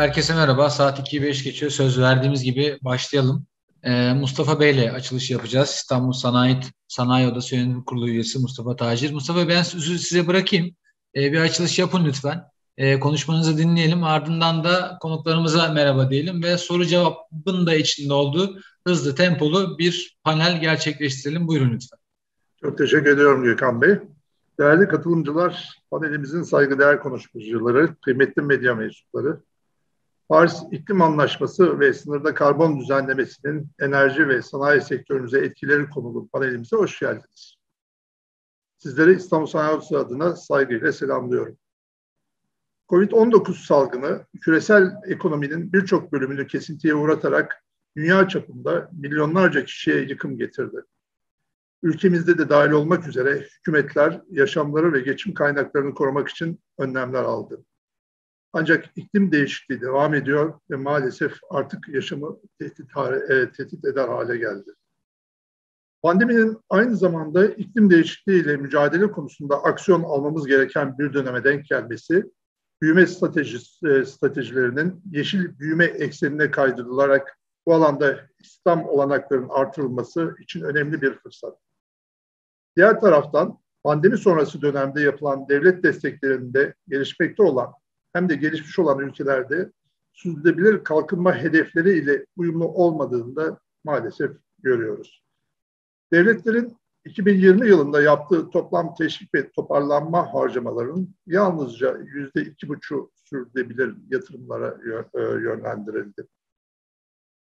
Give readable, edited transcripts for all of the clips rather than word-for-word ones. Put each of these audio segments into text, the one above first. Herkese merhaba. Saat 2:05 geçiyor. Söz verdiğimiz gibi başlayalım. Mustafa Bey'le açılış yapacağız. İstanbul Sanayi Odası Yönetim Kurulu üyesi Mustafa Tacir. Mustafa, ben sözü size bırakayım. Bir açılış yapın lütfen. Konuşmanızı dinleyelim. Ardından da konuklarımıza merhaba diyelim ve soru cevabın da içinde olduğu hızlı, tempolu bir panel gerçekleştirelim. Buyurun lütfen. Çok teşekkür ediyorum Gökhan Bey. Değerli katılımcılar, panelimizin saygıdeğer konuşmacıları, kıymetli medya mensupları, Paris İklim Anlaşması ve sınırda karbon düzenlemesinin enerji ve sanayi sektörümüze etkileri konulu panelimize hoş geldiniz. Sizleri İstanbul Sanayi Odası adına saygıyla selamlıyorum. Covid-19 salgını küresel ekonominin birçok bölümünü kesintiye uğratarak dünya çapında milyonlarca kişiye yıkım getirdi. Ülkemizde de dahil olmak üzere hükümetler yaşamları ve geçim kaynaklarını korumak için önlemler aldı. Ancak iklim değişikliği devam ediyor ve maalesef artık yaşamı tehdit eder hale geldi. Pandeminin aynı zamanda iklim değişikliği ile mücadele konusunda aksiyon almamız gereken bir döneme denk gelmesi, büyüme stratejilerinin yeşil büyüme eksenine kaydırılarak bu alanda istihdam olanaklarının artırılması için önemli bir fırsat. Diğer taraftan pandemi sonrası dönemde yapılan devlet desteklerinde gelişmekte olan hem de gelişmiş olan ülkelerde sürdürülebilir kalkınma hedefleri ile uyumlu olmadığını da maalesef görüyoruz. Devletlerin 2020 yılında yaptığı toplam teşvik ve toparlanma harcamalarının yalnızca %2,5 sürdürülebilir yatırımlara yönlendirildi.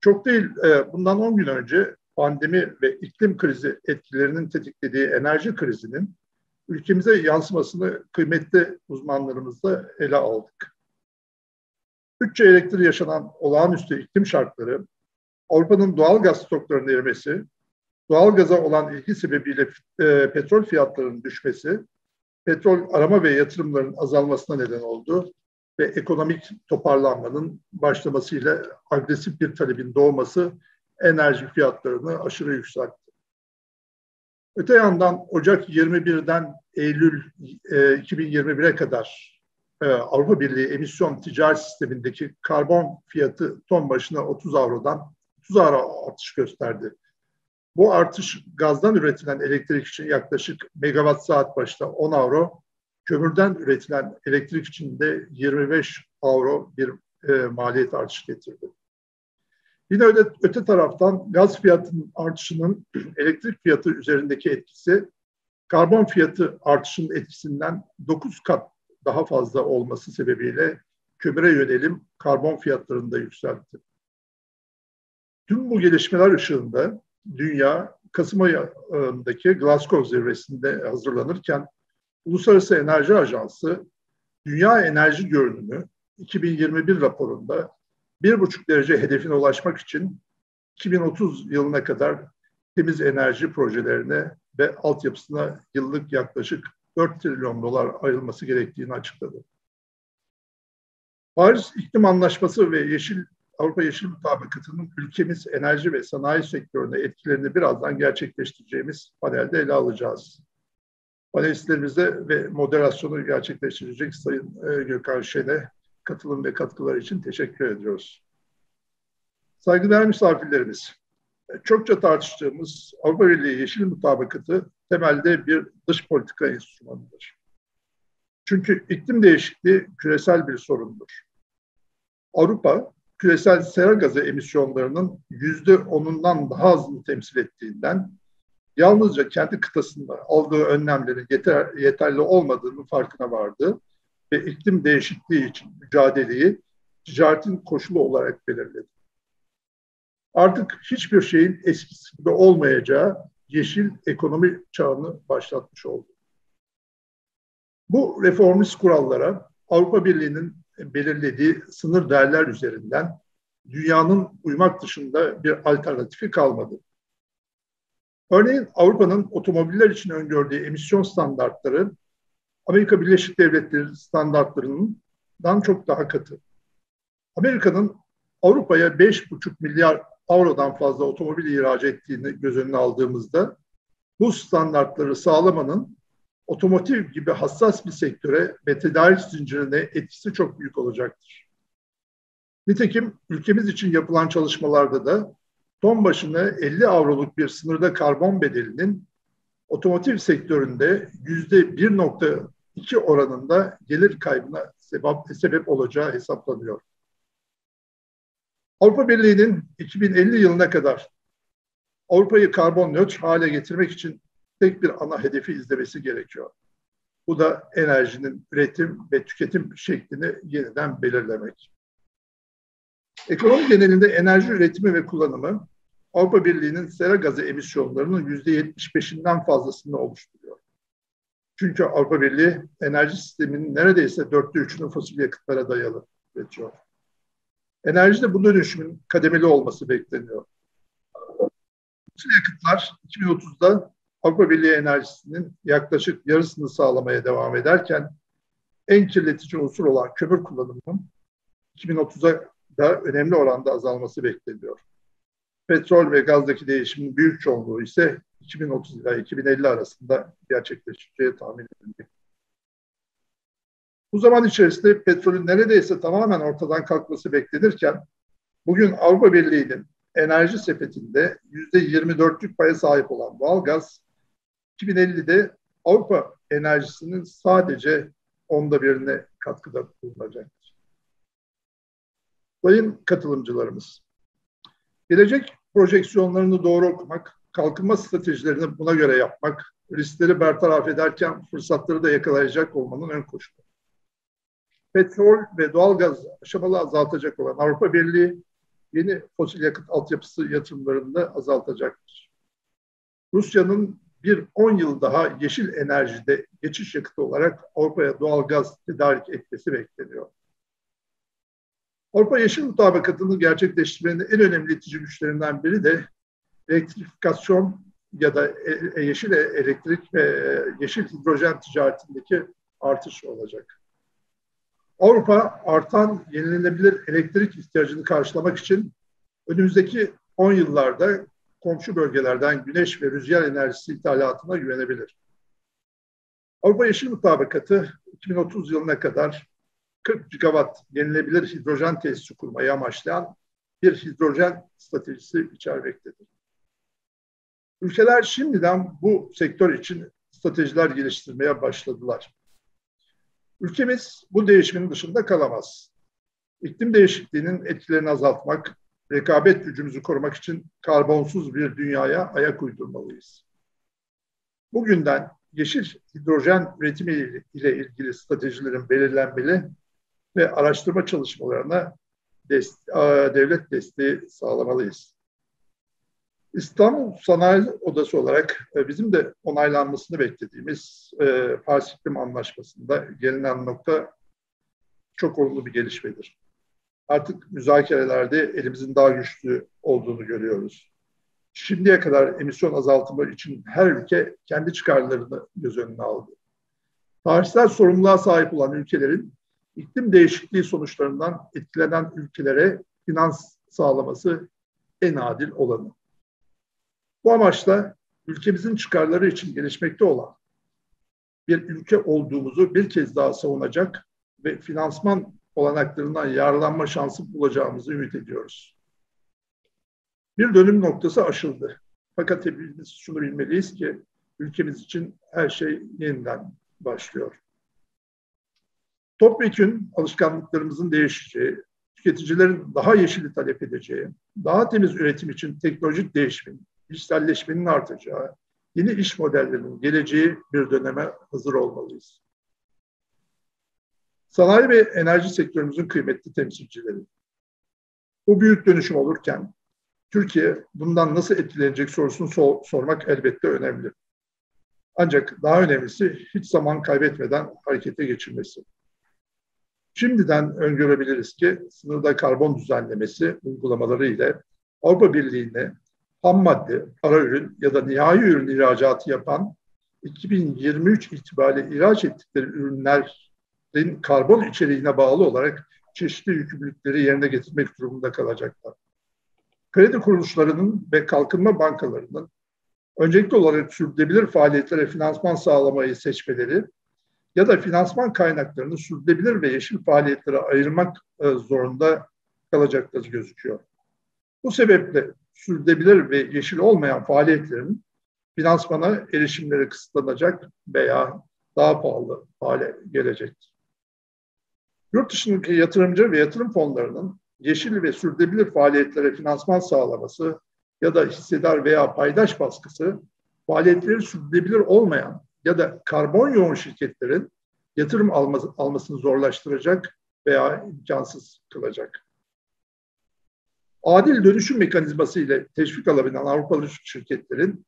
Çok değil, bundan 10 gün önce pandemi ve iklim krizi etkilerinin tetiklediği enerji krizinin ülkemize yansımasını kıymetli uzmanlarımızla ele aldık. 3 çeyrektir yaşanan olağanüstü iklim şartları, Avrupa'nın doğal gaz stoklarının erimesi, doğal gaza olan ilgi sebebiyle petrol fiyatlarının düşmesi, petrol arama ve yatırımların azalmasına neden oldu ve ekonomik toparlanmanın başlamasıyla agresif bir talebin doğması enerji fiyatlarını aşırı yükseltti. Öte yandan Ocak 21'den Eylül 2021'e kadar Avrupa Birliği emisyon ticaret sistemindeki karbon fiyatı ton başına 30 avro artış gösterdi. Bu artış gazdan üretilen elektrik için yaklaşık megawatt saat başına 10 avro, kömürden üretilen elektrik için de 25 avro bir maliyet artışı getirdi. Yine öte taraftan gaz fiyatının artışının elektrik fiyatı üzerindeki etkisi, karbon fiyatı artışının etkisinden 9 kat daha fazla olması sebebiyle kömüre yönelim karbon fiyatlarını da yükseltti. Tüm bu gelişmeler ışığında dünya, Kasım ayındaki Glasgow Zirvesi'nde hazırlanırken, Uluslararası Enerji Ajansı, Dünya Enerji Görünümü 2021 raporunda 1,5 derece hedefine ulaşmak için 2030 yılına kadar temiz enerji projelerine ve altyapısına yıllık yaklaşık 4 trilyon dolar ayrılması gerektiğini açıkladı. Paris İklim Anlaşması ve Avrupa Yeşil Mutabakatı'nın ülkemiz enerji ve sanayi sektörüne etkilerini birazdan gerçekleştireceğimiz panelde ele alacağız. Panelistlerimize ve moderasyonu gerçekleştirecek Sayın Gökhan Şen'e katılım ve katkılar için teşekkür ediyoruz. Saygıdeğer misafirlerimiz, çokça tartıştığımız Avrupa Birliği Yeşil Mutabakatı temelde bir dış politika enstrümanıdır. Çünkü iklim değişikliği küresel bir sorundur. Avrupa, küresel sera gazı emisyonlarının %10'undan daha azını temsil ettiğinden yalnızca kendi kıtasında aldığı önlemlerin yeterli olmadığının farkına vardı ve iklim değişikliği için mücadeleyi ticaretin koşulu olarak belirledi. Artık hiçbir şeyin eskisi gibi olmayacağı yeşil ekonomi çağını başlatmış oldu. Bu reformist kurallara Avrupa Birliği'nin belirlediği sınır değerler üzerinden dünyanın uymak dışında bir alternatifi kalmadı. Örneğin Avrupa'nın otomobiller için öngördüğü emisyon standartları Amerika Birleşik Devletleri standartlarından çok daha katı. Amerika'nın Avrupa'ya 5,5 milyar avrodan fazla otomobil ihraç ettiğini göz önüne aldığımızda bu standartları sağlamanın otomotiv gibi hassas bir sektöre ve tedarik zincirine etkisi çok büyük olacaktır. Nitekim ülkemiz için yapılan çalışmalarda da ton başına 50 avroluk bir sınırda karbon bedelinin otomotiv sektöründe %1.2 oranında gelir kaybına sebep olacağı hesaplanıyor. Avrupa Birliği'nin 2050 yılına kadar Avrupa'yı karbon nötr hale getirmek için tek bir ana hedefi izlemesi gerekiyor. Bu da enerjinin üretim ve tüketim şeklini yeniden belirlemek. Ekonomi genelinde enerji üretimi ve kullanımı Avrupa Birliği'nin sera gazı emisyonlarının %75'inden fazlasını oluşturuyor. Çünkü Avrupa Birliği enerji sisteminin neredeyse 3/4'ünü fosil yakıtlara dayalı üretiyor. Enerjide bu dönüşümün kademeli olması bekleniyor. Fosil yakıtlar 2030'da Avrupa Birliği enerjisinin yaklaşık yarısını sağlamaya devam ederken en kirletici unsur olan kömür kullanımının 2030'a da önemli oranda azalması bekleniyor. Petrol ve gazdaki değişimin büyük çoğunluğu ise 2030 ila 2050 arasında gerçekleşeceği tahmin ediliyor. Bu zaman içerisinde petrolün neredeyse tamamen ortadan kalkması beklenirken bugün Avrupa Birliği'nin enerji sepetinde %24'lük paya sahip olan doğalgaz 2050'de Avrupa enerjisinin sadece 1/10'ine katkıda bulunacaktır. Sayın katılımcılarımız, gelecek projeksiyonlarını doğru okumak, kalkınma stratejilerini buna göre yapmak, riskleri bertaraf ederken fırsatları da yakalayacak olmanın ön koşulu. Petrol ve doğalgaz aşamalı azaltacak olan Avrupa Birliği, yeni fosil yakıt altyapısı yatırımlarını da azaltacaktır. Rusya'nın 10 yıl daha yeşil enerjide geçiş yakıtı olarak Avrupa'ya doğalgaz tedarik etmesi bekleniyor. Avrupa Yeşil Mutabakatı'nı gerçekleştirmenin en önemli itici güçlerinden biri de elektrifikasyon ya da yeşil elektrik ve yeşil hidrojen ticaretindeki artış olacak. Avrupa artan yenilenebilir elektrik ihtiyacını karşılamak için önümüzdeki 10 yıllarda komşu bölgelerden güneş ve rüzgar enerjisi ithalatına güvenebilir. Avrupa Yeşil Mutabakatı 2030 yılına kadar 40 gigawatt yenilenebilir hidrojen tesisi kurmayı amaçlayan bir hidrojen stratejisi içermektedir. Ülkeler şimdiden bu sektör için stratejiler geliştirmeye başladılar. Ülkemiz bu değişimin dışında kalamaz. İklim değişikliğinin etkilerini azaltmak, rekabet gücümüzü korumak için karbonsuz bir dünyaya ayak uydurmalıyız. Bugünden yeşil hidrojen üretimi ile ilgili stratejilerin belirlenmeli ve araştırma çalışmalarına devlet desteği sağlamalıyız. İstanbul Sanayi Odası olarak bizim de onaylanmasını beklediğimiz Paris İklim Anlaşması'nda gelinen nokta çok olumlu bir gelişmedir. Artık müzakerelerde elimizin daha güçlü olduğunu görüyoruz. Şimdiye kadar emisyon azaltımı için her ülke kendi çıkarlarını göz önüne aldı. Tarihsel sorumluluğa sahip olan ülkelerin iklim değişikliği sonuçlarından etkilenen ülkelere finans sağlaması en adil olanı. Bu amaçla ülkemizin çıkarları için gelişmekte olan bir ülke olduğumuzu bir kez daha savunacak ve finansman olanaklarından yararlanma şansı bulacağımızı ümit ediyoruz. Bir dönüm noktası aşıldı. Fakat hepimiz şunu bilmeliyiz ki ülkemiz için her şey yeniden başlıyor. Topyekün alışkanlıklarımızın değişeceği, tüketicilerin daha yeşili talep edeceği, daha temiz üretim için teknolojik değişimin, dijitalleşmenin artacağı, yeni iş modellerinin geleceği bir döneme hazır olmalıyız. Sanayi ve enerji sektörümüzün kıymetli temsilcileri. Bu büyük dönüşüm olurken Türkiye bundan nasıl etkilenecek sorusunu sormak elbette önemli. Ancak daha önemlisi hiç zaman kaybetmeden harekete geçilmesi. Şimdiden öngörebiliriz ki sınırda karbon düzenlemesi uygulamaları ile Avrupa Birliği'ne ham madde, ara ürün ya da nihai ürün ihracatı yapan 2023 itibariyle ihraç ettikleri ürünlerin karbon içeriğine bağlı olarak çeşitli yükümlülükleri yerine getirmek durumunda kalacaklar. Kredi kuruluşlarının ve kalkınma bankalarının öncelikli olarak sürdürülebilir faaliyetlere finansman sağlamayı seçmeleri ya da finansman kaynaklarını sürdürülebilir ve yeşil faaliyetlere ayırmak zorunda kalacakları gözüküyor. Bu sebeple sürdürülebilir ve yeşil olmayan faaliyetlerin finansmana erişimleri kısıtlanacak veya daha pahalı hale gelecektir. Yurt dışındaki yatırımcı ve yatırım fonlarının yeşil ve sürdürülebilir faaliyetlere finansman sağlaması ya da hissedar veya paydaş baskısı, faaliyetleri sürdürülebilir olmayan ya da karbon yoğun şirketlerin yatırım almasını zorlaştıracak veya imkansız kılacak. Adil dönüşüm mekanizması ile teşvik alabilen Avrupalı şirketlerin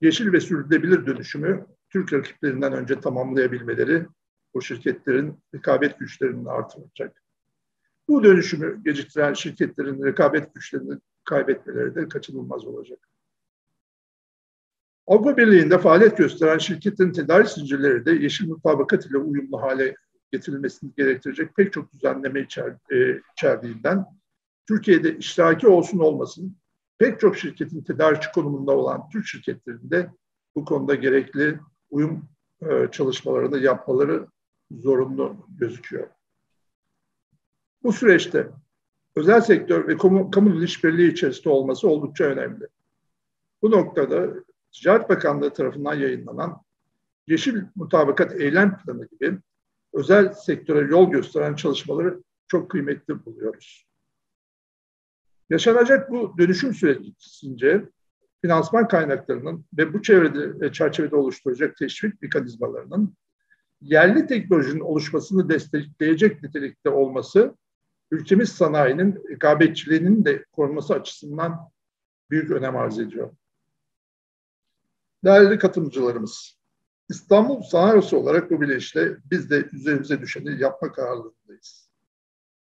yeşil ve sürdürülebilir dönüşümü Türk rakiplerinden önce tamamlayabilmeleri bu şirketlerin rekabet güçlerini artıracak. Bu dönüşümü geciktiren şirketlerin rekabet güçlerini kaybetmeleri de kaçınılmaz olacak. Avrupa Birliği'nde faaliyet gösteren şirketlerin tedarik zincirleri de yeşil mutabakat ile uyumlu hale getirilmesini gerektirecek pek çok düzenleme içerdiğinden Türkiye'de iştiraki olsun olmasın pek çok şirketin tedarikçi konumunda olan Türk şirketlerinde bu konuda gerekli uyum çalışmalarını yapmaları zorunlu gözüküyor. Bu süreçte özel sektör ve kamu işbirliği içerisinde olması oldukça önemli. Bu noktada Ticaret Bakanlığı tarafından yayınlanan Yeşil Mutabakat Eylem Planı gibi özel sektöre yol gösteren çalışmaları çok kıymetli buluyoruz. Yaşanacak bu dönüşüm süresince finansman kaynaklarının ve bu çerçevede oluşturacak teşvik mekanizmalarının yerli teknolojinin oluşmasını destekleyecek nitelikte olması, ülkemiz sanayinin rekabetçiliğinin de korunması açısından büyük önem arz ediyor. Değerli katılımcılarımız, İstanbul Sanayi Odası olarak bu bilinçle biz de üzerimize düşeni yapma kararlılığındayız.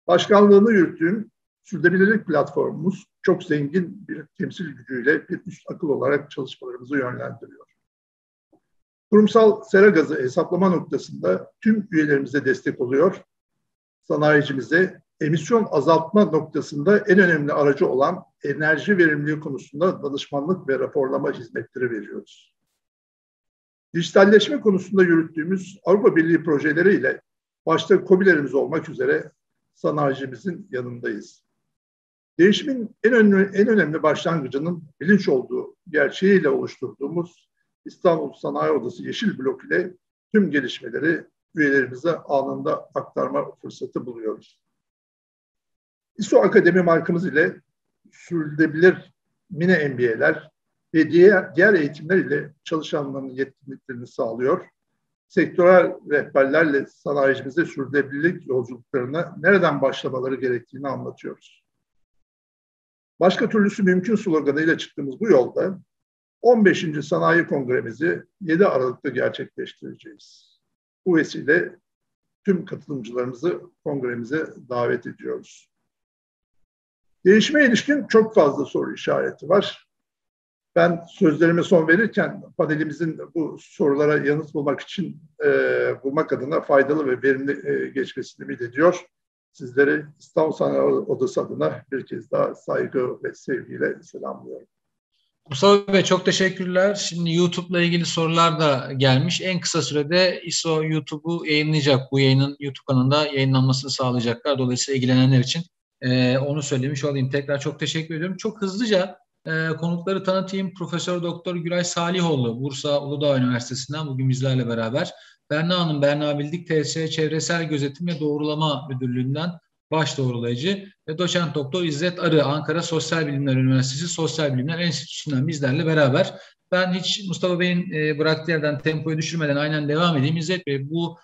Başkanlığını yürüttüğüm sürdürülebilirlik platformumuz çok zengin bir temsil gücüyle bir üst akıl olarak çalışmalarımızı yönlendiriyor. Kurumsal sera gazı hesaplama noktasında tüm üyelerimize destek oluyor. Sanayicimize emisyon azaltma noktasında en önemli aracı olan enerji verimliliği konusunda danışmanlık ve raporlama hizmetleri veriyoruz. Dijitalleşme konusunda yürüttüğümüz Avrupa Birliği projeleriyle başta KOBİ'lerimiz olmak üzere sanayicimizin yanındayız. Değişimin en önemli başlangıcının bilinç olduğu gerçeğiyle oluşturduğumuz İstanbul Sanayi Odası Yeşil Blok ile tüm gelişmeleri üyelerimize anında aktarma fırsatı buluyoruz. ISO Akademi markamız ile sürdürülebilir mini MBA'ler ve diğer eğitimler ile çalışanların yetkinliklerini sağlıyor. Sektörel rehberlerle sanayicimize sürdürülebilirlik yolculuklarına nereden başlamaları gerektiğini anlatıyoruz. Başka türlüsü mümkün sloganıyla çıktığımız bu yolda 15. Sanayi Kongremizi 7 Aralık'ta gerçekleştireceğiz. Bu vesile tüm katılımcılarımızı kongremize davet ediyoruz. Değişime ilişkin çok fazla soru işareti var. Ben sözlerime son verirken panelimizin bu sorulara yanıt bulmak için bulmak adına faydalı ve verimli geçmesini ümit ediyor. Sizleri İstanbul Sanayi Odası adına bir kez daha saygı ve sevgiyle selamlıyorum. Mustafa Bey çok teşekkürler. Şimdi YouTube'la ilgili sorular da gelmiş. En kısa sürede ISO YouTube'u yayınlayacak. Bu yayının YouTube kanalında yayınlanmasını sağlayacaklar. Dolayısıyla ilgilenenler için onu söylemiş olayım. Tekrar çok teşekkür ediyorum. Çok hızlıca konukları tanıtayım. Profesör Doktor Güray Salihoğlu, Bursa Uludağ Üniversitesi'nden bugün bizlerle beraber. Berna Hanım, Berna Bildik, TSE Çevresel Gözetim ve Doğrulama Müdürlüğü'nden baş doğrulayıcı ve doçent doktor İzzet Arı, Ankara Sosyal Bilimler Üniversitesi Sosyal Bilimler Enstitüsü'nden bizlerle beraber. Ben hiç Mustafa Bey'in bıraktığı yerden tempoyu düşürmeden aynen devam edeyim. İzzet Bey, bu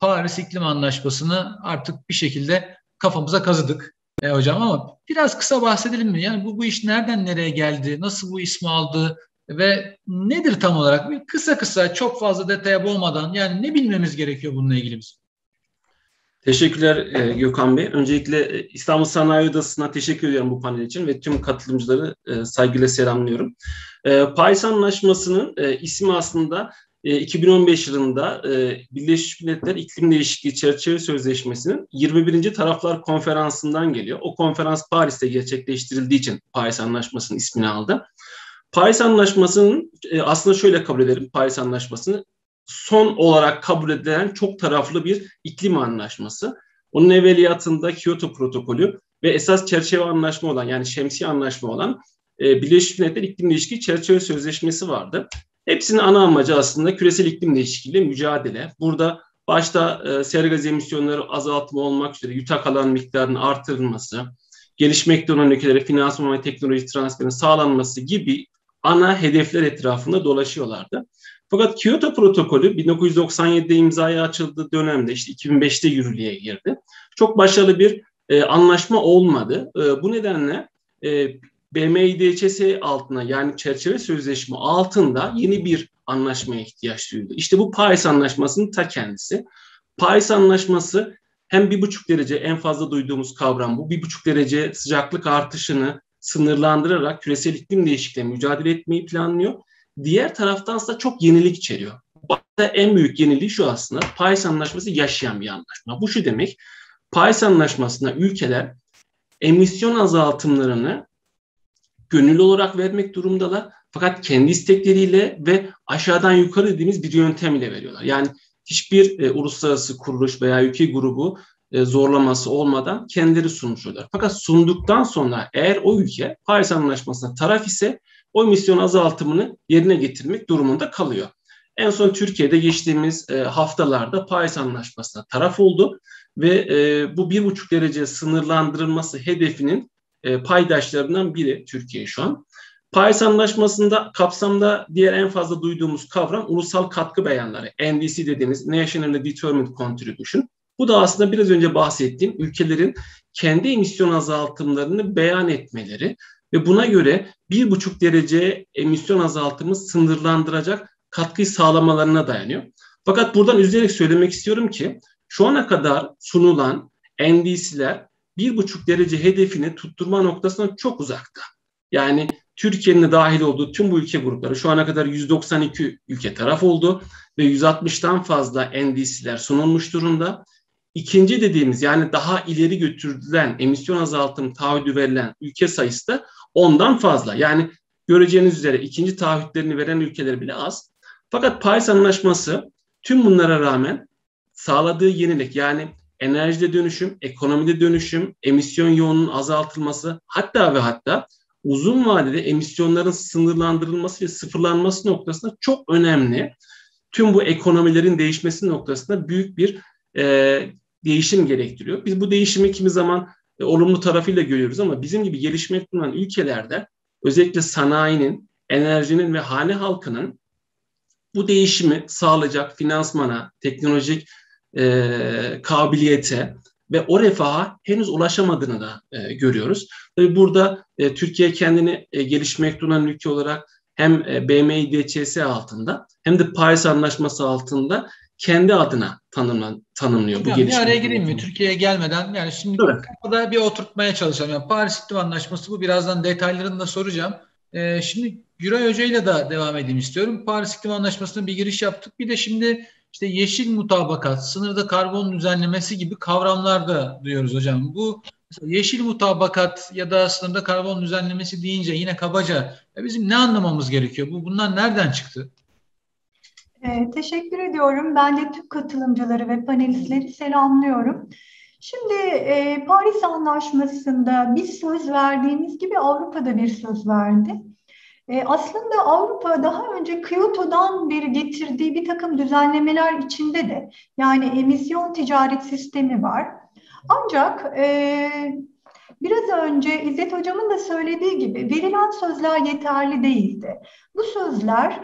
Paris İklim Anlaşması'nı artık bir şekilde kafamıza kazıdık. Hocam ama biraz kısa bahsedelim mi? Yani bu iş nereden nereye geldi? Nasıl bu ismi aldı? Ve nedir tam olarak? Bir kısa çok fazla detaya boğmadan yani ne bilmemiz gerekiyor bununla ilgili bizim? Teşekkürler Gökhan Bey. Öncelikle İstanbul Sanayi Odası'na teşekkür ediyorum bu panel için ve tüm katılımcıları saygıyla selamlıyorum. Paris Anlaşması'nın ismi aslında 2015 yılında Birleşmiş Milletler İklim Değişikliği Çerçeve Sözleşmesi'nin 21. Taraflar Konferansı'ndan geliyor. O konferans Paris'te gerçekleştirildiği için Paris Anlaşması'nın ismini aldı. Paris Anlaşması'nın aslında şöyle kabul edelim Paris Anlaşması'nı. Son olarak kabul edilen çok taraflı bir iklim anlaşması. Onun evveliyatında Kyoto Protokolü ve esas çerçeve anlaşma olan, yani şemsiye anlaşma olan Birleşmiş Milletler İklim Değişikliği Çerçeve Sözleşmesi vardı. Hepsinin ana amacı aslında küresel iklim değişikliğiyle mücadele. Burada başta sera gazı emisyonları azaltma olmak üzere yutak alan miktarının artırılması, gelişmekte olan ülkelere finansman ve teknoloji transferinin sağlanması gibi ana hedefler etrafında dolaşıyorlardı. Fakat Kyoto Protokolü 1997'de imzaya açıldığı dönemde, işte 2005'te yürürlüğe girdi. Çok başarılı bir anlaşma olmadı. Bu nedenle BMİDÇS altına, yani çerçeve sözleşme altında yeni bir anlaşmaya ihtiyaç duyuldu. İşte bu Paris Anlaşması'nın ta kendisi. Paris Anlaşması hem 1,5 derece, en fazla duyduğumuz kavram bu, 1,5 derece sıcaklık artışını sınırlandırarak küresel iklim değişikliğine mücadele etmeyi planlıyor. Diğer taraftansa çok yenilik içeriyor. Başta en büyük yeniliği şu aslında, Paris Anlaşması yaşayan bir anlaşma. Bu şu demek, Paris Anlaşması'na ülkeler emisyon azaltımlarını gönüllü olarak vermek durumdalar. Fakat kendi istekleriyle ve aşağıdan yukarı dediğimiz bir yöntem ile veriyorlar. Yani hiçbir uluslararası kuruluş veya ülke grubu zorlaması olmadan kendileri sunmuş oluyorlar. Fakat sunduktan sonra eğer o ülke Paris Anlaşması'na taraf ise o emisyon azaltımını yerine getirmek durumunda kalıyor. En son Türkiye'de geçtiğimiz haftalarda Paris Anlaşması'na taraf oldu ve bu 1,5 derece sınırlandırılması hedefinin paydaşlarından biri Türkiye şu an. Paris Anlaşması'nda kapsamda diğer en fazla duyduğumuz kavram ulusal katkı beyanları, NDC dediğimiz Nationally Determined Contribution. Bu da aslında biraz önce bahsettiğim ülkelerin kendi emisyon azaltımlarını beyan etmeleri ve buna göre 1,5 derece emisyon azaltımı sınırlandıracak katkıyı sağlamalarına dayanıyor. Fakat buradan üzülerek söylemek istiyorum ki şu ana kadar sunulan NDC'ler 1,5 derece hedefini tutturma noktasından çok uzakta. Yani Türkiye'nin de dahil olduğu tüm bu ülke grupları, şu ana kadar 192 ülke taraf oldu ve 160'tan fazla NDC'ler sunulmuş durumda. İkinci dediğimiz, yani daha ileri götürülen emisyon azaltım taahhüdü verilen ülke sayısı da 10'dan fazla. Yani göreceğiniz üzere ikinci taahhütlerini veren ülkeler bile az. Fakat Paris Anlaşması tüm bunlara rağmen sağladığı yenilik, yani enerjide dönüşüm, ekonomide dönüşüm, emisyon yoğunluğunun azaltılması, hatta ve hatta uzun vadede emisyonların sınırlandırılması ve sıfırlanması noktasında çok önemli. Tüm bu ekonomilerin değişmesi noktasında büyük bir değişim gerektiriyor. Biz bu değişimi kimi zaman olumlu tarafıyla görüyoruz ama bizim gibi gelişmekte olan ülkelerde özellikle sanayinin, enerjinin ve hane halkının bu değişimi sağlayacak finansmana, teknolojik kabiliyete ve o refaha henüz ulaşamadığını da görüyoruz. Tabii burada Türkiye kendini gelişmekte olan ülke olarak hem BMİDÇS altında hem de Paris Anlaşması altında kendi adına tanımlıyor bu gelişmeyi. Bir araya gireyim mi? Türkiye'ye gelmeden, yani şimdi kafada bir oturtmaya çalışalım. Yani Paris İklim Anlaşması bu. Birazdan detaylarını da soracağım. Şimdi Güray Hoca ile de devam edeyim istiyorum. Paris İklim Anlaşması'na bir giriş yaptık. Bir de şimdi İşte yeşil mutabakat, sınırda karbon düzenlemesi gibi kavramlar da duyuyoruz hocam. Bu yeşil mutabakat ya da sınırda karbon düzenlemesi deyince yine kabaca bizim ne anlamamız gerekiyor? Bunlar nereden çıktı? Teşekkür ediyorum. Ben de tüm katılımcıları ve panelistleri selamlıyorum. Şimdi Paris Anlaşması'nda biz söz verdiğimiz gibi Avrupa'da bir söz verdi. Aslında Avrupa daha önce Kyoto'dan beri getirdiği bir takım düzenlemeler içinde de, yani emisyon ticaret sistemi var. Ancak biraz önce İzzet Hocam'ın da söylediği gibi verilen sözler yeterli değildi. Bu sözler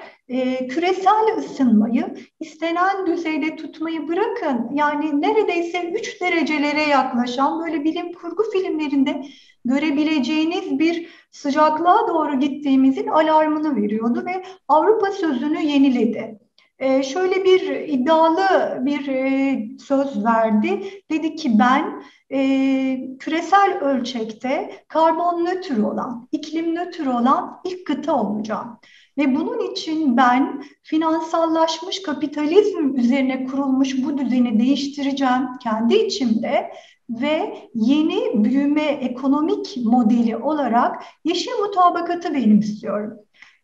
küresel ısınmayı istenen düzeyde tutmayı bırakın, yani neredeyse 3 derecelere yaklaşan, böyle bilim kurgu filmlerinde görebileceğiniz bir sıcaklığa doğru gittiğimizin alarmını veriyordu ve Avrupa sözünü yeniledi. Şöyle bir iddialı bir söz verdi. Dedi ki ben küresel ölçekte karbon nötr olan, iklim nötr olan ilk kıta olacağım. Ve bunun için ben finansallaşmış kapitalizm üzerine kurulmuş bu düzeni değiştireceğim kendi içimde ve yeni büyüme ekonomik modeli olarak yeşil mutabakatı benimsiyorum.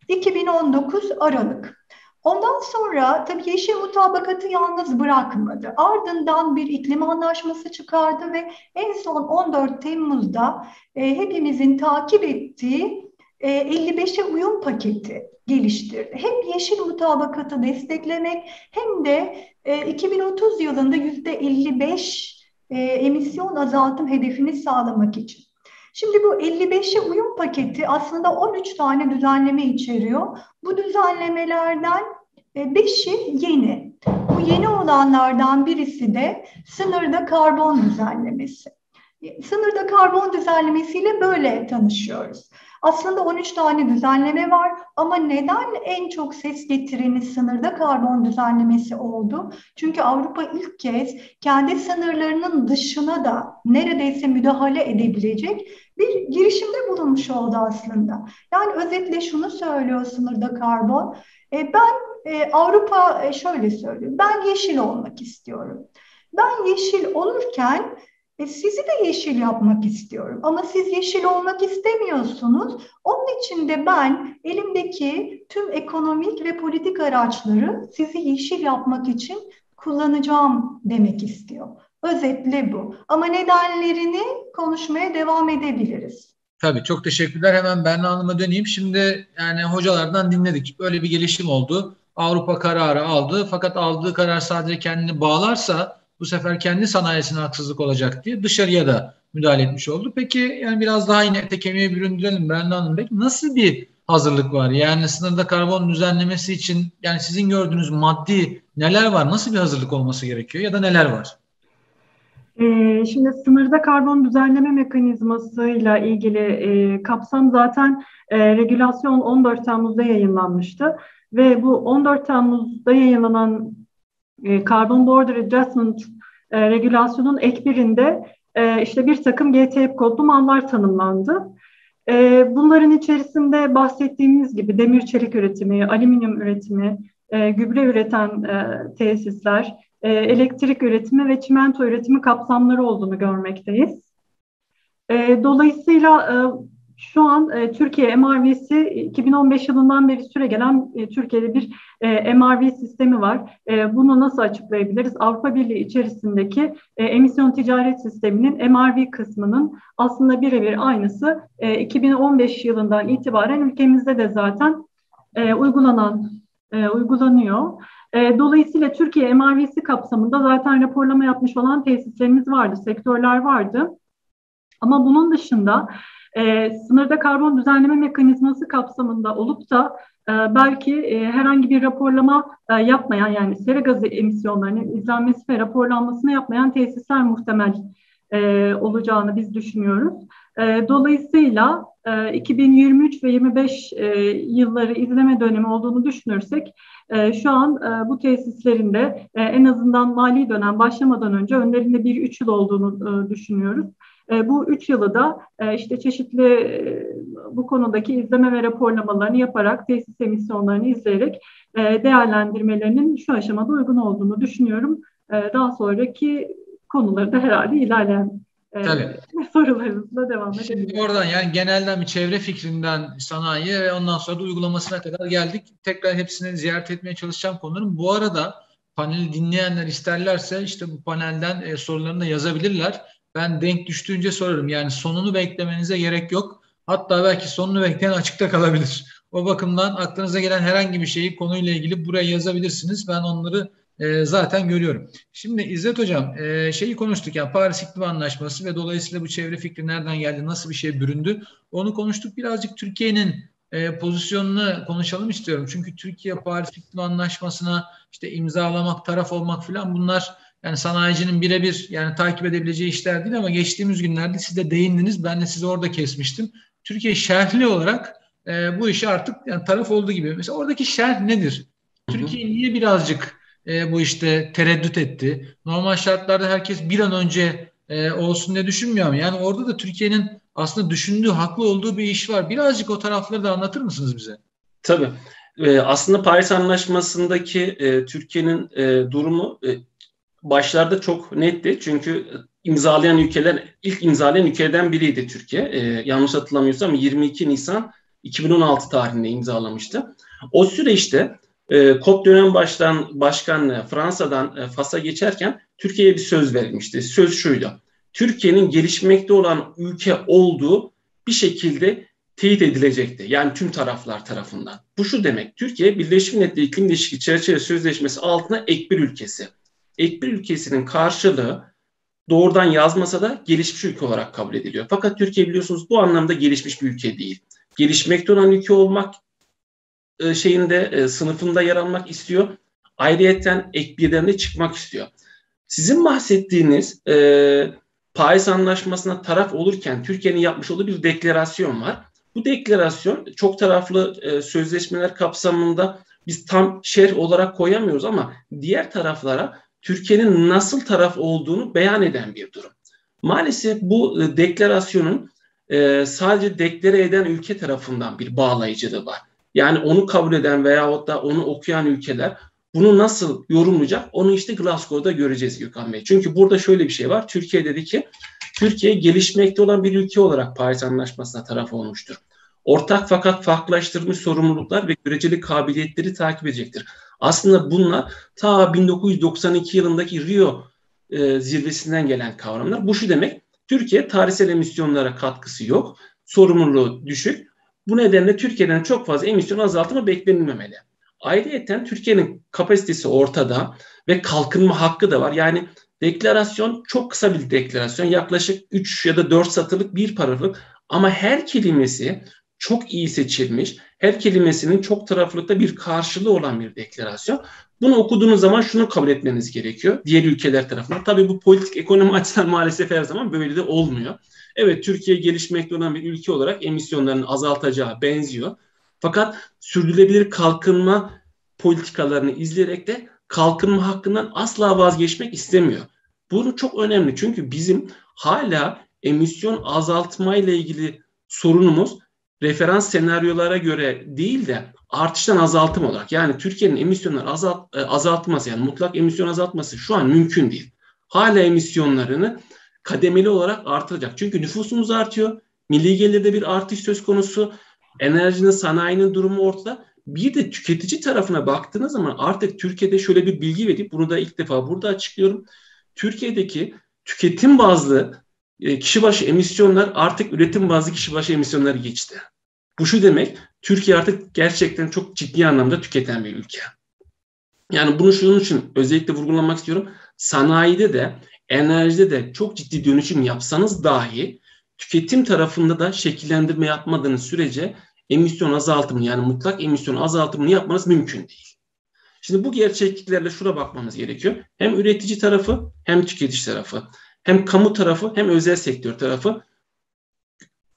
2019 Aralık. Ondan sonra tabii Yeşil Mutabakatı yalnız bırakmadı. Ardından bir iklim anlaşması çıkardı ve en son 14 Temmuz'da hepimizin takip ettiği 55'e uyum paketi geliştirdi. Hem Yeşil Mutabakatı desteklemek hem de 2030 yılında %55 emisyon azaltım hedefini sağlamak için. Şimdi bu 55'e uyum paketi aslında 13 tane düzenleme içeriyor. Bu düzenlemelerden 5'i yeni. Bu yeni olanlardan birisi de sınırda karbon düzenlemesi. Sınırda karbon düzenlemesiyle böyle tanışıyoruz. Aslında 13 tane düzenleme var ama neden en çok ses getireni sınırda karbon düzenlemesi oldu? Çünkü Avrupa ilk kez kendi sınırlarının dışına da neredeyse müdahale edebilecek bir girişimde bulunmuş oldu aslında. Yani özetle şunu söylüyor sınırda karbon. Avrupa şöyle söylüyor, ben yeşil olmak istiyorum. Ben yeşil olurken sizi de yeşil yapmak istiyorum ama siz yeşil olmak istemiyorsunuz. Onun için de ben elimdeki tüm ekonomik ve politik araçları sizi yeşil yapmak için kullanacağım demek istiyor. Özetle bu. Ama nedenlerini konuşmaya devam edebiliriz. Tabii, çok teşekkürler. Hemen Berna Hanım'a döneyim. Şimdi yani hocalardan dinledik. Böyle bir gelişim oldu. Avrupa kararı aldı. Fakat aldığı karar sadece kendini bağlarsa bu sefer kendi sanayisine haksızlık olacak diye dışarıya da müdahale etmiş oldu. Peki yani biraz daha yine ete kemiğe büründürelim Berna Hanım. Peki nasıl bir hazırlık var? Yani sınırda karbon düzenlemesi için yani sizin gördüğünüz maddi neler var? Nasıl bir hazırlık olması gerekiyor ya da neler var? Şimdi sınırda karbon düzenleme mekanizmasıyla ilgili kapsam zaten regülasyon 14 Temmuz'da yayınlanmıştı. Ve bu 14 Temmuz'da yayınlanan Carbon Border Adjustment regülasyonun ek birinde işte bir takım GTEP kodlu mallar tanımlandı. Bunların içerisinde bahsettiğimiz gibi demir çelik üretimi, alüminyum üretimi, gübre üreten tesisler, elektrik üretimi ve çimento üretimi kapsamları olduğunu görmekteyiz. Dolayısıyla şu an Türkiye MRV'si 2015 yılından beri süregelen Türkiye'de bir MRV sistemi var. Bunu nasıl açıklayabiliriz? Avrupa Birliği içerisindeki emisyon ticaret sisteminin MRV kısmının aslında birebir aynısı. 2015 yılından itibaren ülkemizde de zaten uygulanıyor. Dolayısıyla Türkiye MRV'si kapsamında zaten raporlama yapmış olan tesislerimiz vardı, sektörler vardı. Ama bunun dışında sınırda karbon düzenleme mekanizması kapsamında olup da belki herhangi bir raporlama yapmayan, yani sera gazı emisyonlarının izlenmesi ve raporlanmasını yapmayan tesisler muhtemel olacağını biz düşünüyoruz. Dolayısıyla 2023 ve 25 yılları izleme dönemi olduğunu düşünürsek şu an bu tesislerin de en azından mali dönem başlamadan önce önlerinde bir 3 yıl olduğunu düşünüyoruz. Bu 3 yılı da işte çeşitli bu konudaki izleme ve raporlamalarını yaparak, tesis emisyonlarını izleyerek değerlendirmelerinin şu aşamada uygun olduğunu düşünüyorum. Daha sonraki konuları da herhalde ilerleyen sorularımızla devam edelim. Şimdi oradan yani genelden bir çevre fikrinden sanayi ve ondan sonra da uygulamasına kadar geldik. Tekrar hepsini ziyaret etmeye çalışacağım konuların. Bu arada paneli dinleyenler isterlerse işte bu panelden sorularını da yazabilirler. Ben denk düştüğünce sorarım. Yani sonunu beklemenize gerek yok. Hatta belki sonunu bekleyen açıkta kalabilir. O bakımdan aklınıza gelen herhangi bir şeyi konuyla ilgili buraya yazabilirsiniz. Ben onları zaten görüyorum. Şimdi İzzet Hocam şeyi konuştuk. Yani Paris İklim Anlaşması ve dolayısıyla bu çevre fikri nereden geldi, nasıl bir şeye büründü? Onu konuştuk. Birazcık Türkiye'nin pozisyonunu konuşalım istiyorum. Çünkü Türkiye Paris İklim Anlaşması'na işte imzalamak, taraf olmak falan bunlar... Yani sanayicinin birebir yani takip edebileceği işler değil ama geçtiğimiz günlerde siz de değindiniz. Ben de sizi orada kesmiştim. Türkiye şerhli olarak bu işe artık yani taraf olduğu gibi. Mesela oradaki şerh nedir? Türkiye niye birazcık bu işte tereddüt etti? Normal şartlarda herkes bir an önce olsun diye düşünmüyor ama yani orada da Türkiye'nin aslında düşündüğü, haklı olduğu bir iş var. Birazcık o tarafları da anlatır mısınız bize? Tabii. Aslında Paris Anlaşması'ndaki Türkiye'nin durumu... Başlarda çok netti çünkü imzalayan ülkeler, ilk imzalayan ülkeden biriydi Türkiye. Yanlış hatırlamıyorsam 22 Nisan 2016 tarihinde imzalamıştı. O süreçte COP dönem başkanlığı Fransa'dan Fas'a geçerken Türkiye'ye bir söz verilmişti. Söz şuydu: Türkiye'nin gelişmekte olan ülke olduğu bir şekilde teyit edilecekti. Yani tüm taraflar tarafından. Bu şu demek: Türkiye Birleşmiş Milletler İklim Değişikliği Çerçeve Sözleşmesi altına ek bir ülkesi. Ek bir ülkesinin karşılığı doğrudan yazmasa da gelişmiş ülke olarak kabul ediliyor. Fakat Türkiye biliyorsunuz bu anlamda gelişmiş bir ülke değil. Gelişmekte olan ülke olmak sınıfında yer almak istiyor. Ayrıyeten ek birden de çıkmak istiyor. Sizin bahsettiğiniz Paris Anlaşması'na taraf olurken Türkiye'nin yapmış olduğu bir deklarasyon var. Bu deklarasyon çok taraflı sözleşmeler kapsamında biz tam şerh olarak koyamıyoruz ama diğer taraflara Türkiye'nin nasıl taraf olduğunu beyan eden bir durum. Maalesef bu deklarasyonun sadece deklare eden ülke tarafından bir bağlayıcılığı var. Yani onu kabul eden veyahut da onu okuyan ülkeler bunu nasıl yorumlayacak, onu işte Glasgow'da göreceğiz Gökhan Bey. Çünkü burada şöyle bir şey var. Türkiye dedi ki, Türkiye gelişmekte olan bir ülke olarak Paris Anlaşması'na taraf olmuştur. Ortak fakat farklılaştırılmış sorumluluklar ve göreceli kabiliyetleri takip edecektir. Aslında bunlar ta 1992 yılındaki Rio zirvesinden gelen kavramlar. Bu şu demek: Türkiye tarihsel emisyonlara katkısı yok, sorumluluğu düşük. Bu nedenle Türkiye'den çok fazla emisyon azaltımı beklenilmemeli. Ayrıca Türkiye'nin kapasitesi ortada ve kalkınma hakkı da var. Yani deklarasyon çok kısa bir deklarasyon. Yaklaşık 3 ya da 4 satırlık bir paragraflık ama her kelimesi çok iyi seçilmiş. Her kelimesinin çok taraflılıkta bir karşılığı olan bir deklarasyon. Bunu okuduğunuz zaman şunu kabul etmeniz gerekiyor diğer ülkeler tarafından. Tabii bu politik ekonomi açısından maalesef her zaman böyle de olmuyor. Evet, Türkiye gelişmekte olan bir ülke olarak emisyonlarını azaltacağı benziyor. Fakat sürdürülebilir kalkınma politikalarını izleyerek de kalkınma hakkından asla vazgeçmek istemiyor. Bunu çok önemli, çünkü bizim hala emisyon azaltmayla ilgili sorunumuz referans senaryolara göre değil de artıştan azaltım olarak. Yani Türkiye'nin emisyonları azaltması, yani mutlak emisyon azaltması şu an mümkün değil. Hala emisyonlarını kademeli olarak artıracak. Çünkü nüfusumuz artıyor. Milli gelirde bir artış söz konusu. Enerjinin, sanayinin durumu ortada. Bir de tüketici tarafına baktığınız zaman artık Türkiye'de şöyle bir bilgi vereyim. Bunu da ilk defa burada açıklıyorum. Türkiye'deki tüketim bazlı kişi başı emisyonlar artık üretim bazlı kişi başı emisyonları geçti. Bu şu demek: Türkiye artık gerçekten çok ciddi anlamda tüketen bir ülke. Yani bunu şunun için özellikle vurgulamak istiyorum. Sanayide de, enerjide de çok ciddi dönüşüm yapsanız dahi tüketim tarafında da şekillendirme yapmadığınız sürece emisyon azaltımını, yani mutlak emisyon azaltımını yapmanız mümkün değil. Şimdi bu gerçekliklerle şuna bakmamız gerekiyor. Hem üretici tarafı, hem tüketici tarafı, hem kamu tarafı, hem özel sektör tarafı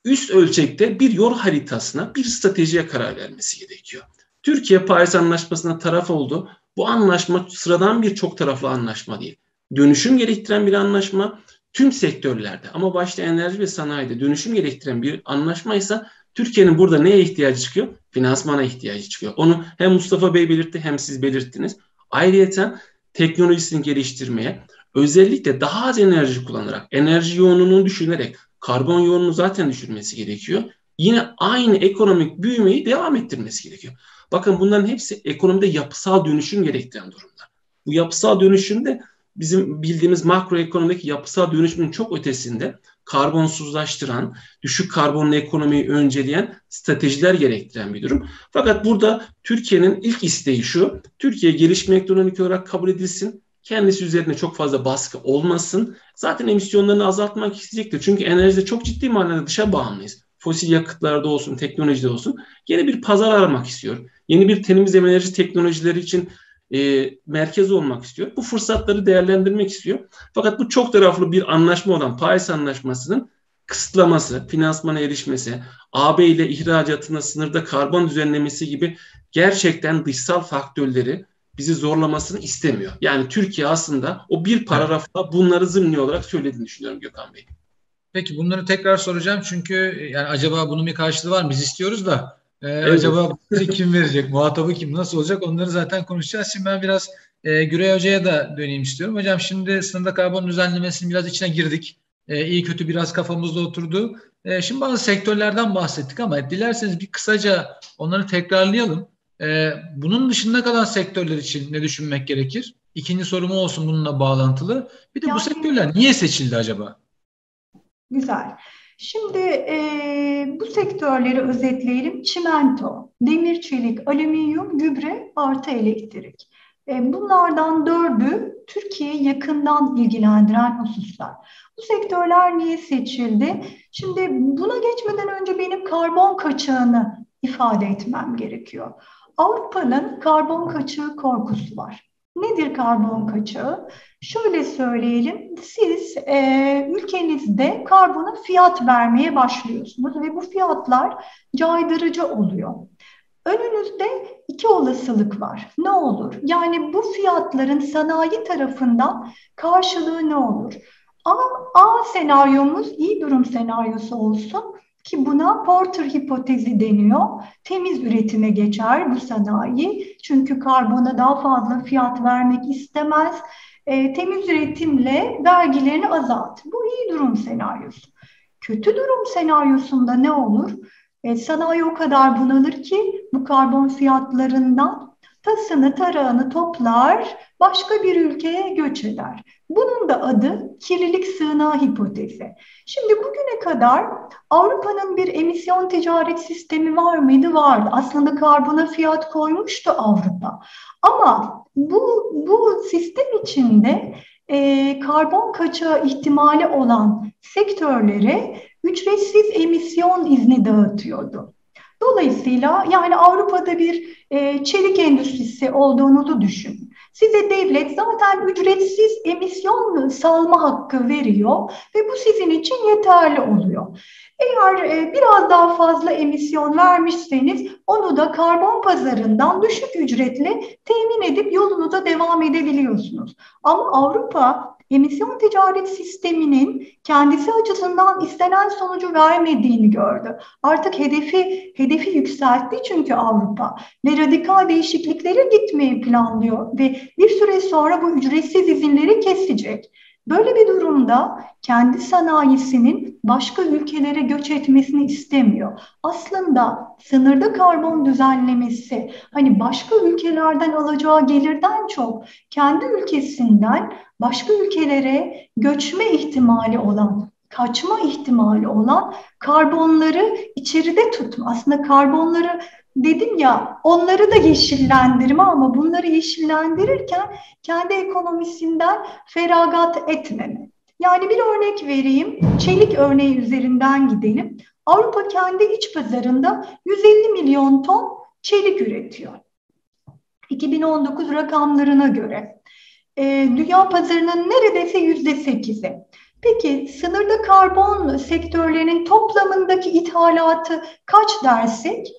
üst ölçekte bir yol haritasına, bir stratejiye karar vermesi gerekiyor. Türkiye Paris Anlaşması'na taraf oldu. Bu anlaşma sıradan bir çok taraflı anlaşma değil. Dönüşüm gerektiren bir anlaşma tüm sektörlerde, ama başta enerji ve sanayide dönüşüm gerektiren bir anlaşmaysa Türkiye'nin burada neye ihtiyacı çıkıyor? Finansmana ihtiyacı çıkıyor. Onu hem Mustafa Bey belirtti, hem siz belirttiniz. Ayrıca teknolojisini geliştirmeye, özellikle daha az enerji kullanarak, enerji yoğunluğunu düşünerek karbon yoğunluğunu zaten düşürmesi gerekiyor. Yine aynı ekonomik büyümeyi devam ettirmesi gerekiyor. Bakın, bunların hepsi ekonomide yapısal dönüşüm gerektiren durumlar. Bu yapısal dönüşümde bizim bildiğimiz makroekonomik yapısal dönüşümün çok ötesinde karbonsuzlaştıran, düşük karbonlu ekonomiyi önceleyen stratejiler gerektiren bir durum. Fakat burada Türkiye'nin ilk isteği şu: Türkiye gelişmekte olan ülke olarak kabul edilsin. Kendisi üzerine çok fazla baskı olmasın. Zaten emisyonlarını azaltmak isteyecektir. Çünkü enerjide çok ciddi manada dışa bağımlıyız. Fosil yakıtlarda olsun, teknolojide olsun. Yeni bir pazar aramak istiyor. Yeni bir temiz enerji teknolojileri için merkez olmak istiyor. Bu fırsatları değerlendirmek istiyor. Fakat bu çok taraflı bir anlaşma olan Paris Anlaşması'nın kısıtlaması, finansmana erişmesi, AB ile ihracatına sınırda karbon düzenlemesi gibi gerçekten dışsal faktörleri bizi zorlamasını istemiyor. Yani Türkiye aslında o bir paragrafla bunları zımni olarak söylediğini düşünüyorum Gökhan Bey. Peki, bunları tekrar soracağım çünkü yani acaba bunun bir karşılığı var mı? Biz istiyoruz da evet. Acaba kim verecek, muhatabı kim, nasıl olacak, onları zaten konuşacağız. Şimdi ben biraz Güray Hoca'ya da döneyim istiyorum. Hocam, şimdi sınırda karbon düzenlemesinin biraz içine girdik. İyi kötü biraz kafamızda oturdu. Şimdi bazı sektörlerden bahsettik ama dilerseniz bir kısaca onları tekrarlayalım. Bunun dışında kalan sektörler için ne düşünmek gerekir? İkinci sorum olsun bununla bağlantılı. Bir de bu sektörler niye seçildi acaba? Güzel. Şimdi bu sektörleri özetleyelim. Çimento, demir çelik, alüminyum, gübre artı elektrik. Bunlardan 4'ü Türkiye'yi yakından ilgilendiren hususlar. Bu sektörler niye seçildi? Şimdi buna geçmeden önce benim karbon kaçağını ifade etmem gerekiyor. Avrupa'nın karbon kaçağı korkusu var. Nedir karbon kaçağı? Şöyle söyleyelim, siz ülkenizde karbona fiyat vermeye başlıyorsunuz ve bu fiyatlar caydırıcı oluyor. Önünüzde 2 olasılık var. Ne olur? Yani bu fiyatların sanayi tarafından karşılığı ne olur? A senaryomuz iyi durum senaryosu olsun ki buna Porter hipotezi deniyor. Temiz üretime geçer bu sanayi. Çünkü karbona daha fazla fiyat vermek istemez. Temiz üretimle vergilerini azalt. Bu iyi durum senaryosu. Kötü durum senaryosunda ne olur? Sanayi o kadar bunalır ki bu karbon fiyatlarından tasını tarağını toplar, başka bir ülkeye göç eder. Bunun da adı kirlilik sığınağı hipotezi. Şimdi bugüne kadar Avrupa'nın bir emisyon ticaret sistemi var mıydı? Vardı. Aslında karbona fiyat koymuştu Avrupa. Ama bu sistem içinde karbon kaçağı ihtimali olan sektörlere ücretsiz emisyon izni dağıtıyordu. Dolayısıyla yani Avrupa'da bir çelik endüstrisi olduğunuzu düşün. Size devlet zaten ücretsiz emisyon salma hakkı veriyor ve bu sizin için yeterli oluyor. Eğer biraz daha fazla emisyon vermişseniz onu da karbon pazarından düşük ücretle temin edip yolunuza devam edebiliyorsunuz. Ama Avrupa emisyon ticaret sisteminin kendisi açısından istenen sonucu vermediğini gördü. Artık hedefi yükseltti çünkü Avrupa ve radikal değişikliklere gitmeyi planlıyor ve bir süre sonra bu ücretsiz izinleri kesecek. Böyle bir durumda kendi sanayisinin başka ülkelere göç etmesini istemiyor. Aslında sınırda karbon düzenlemesi hani başka ülkelerden alacağı gelirden çok kendi ülkesinden başka ülkelere göçme ihtimali olan, kaçma ihtimali olan karbonları içeride tutma. Aslında karbonları dedim ya onları da yeşillendirme ama bunları yeşillendirirken kendi ekonomisinden feragat etmeme. Yani bir örnek vereyim. Çelik örneği üzerinden gidelim. Avrupa kendi iç pazarında 150 milyon ton çelik üretiyor. 2019 rakamlarına göre. Dünya pazarının neredeyse %8'i. Peki sınırda karbon sektörlerinin toplamındaki ithalatı kaç dersek?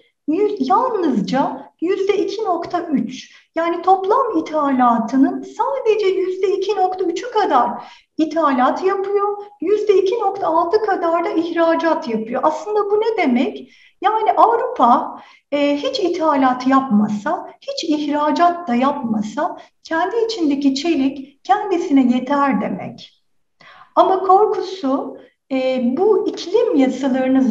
Yalnızca %2.3. Yani toplam ithalatının sadece %2.3'ü kadar ithalat yapıyor, %2.6 kadar da ihracat yapıyor. Aslında bu ne demek? Yani Avrupa hiç ithalat yapmasa, hiç ihracat da yapmasa kendi içindeki çelik kendisine yeter demek. Ama korkusu bu iklim yasalarını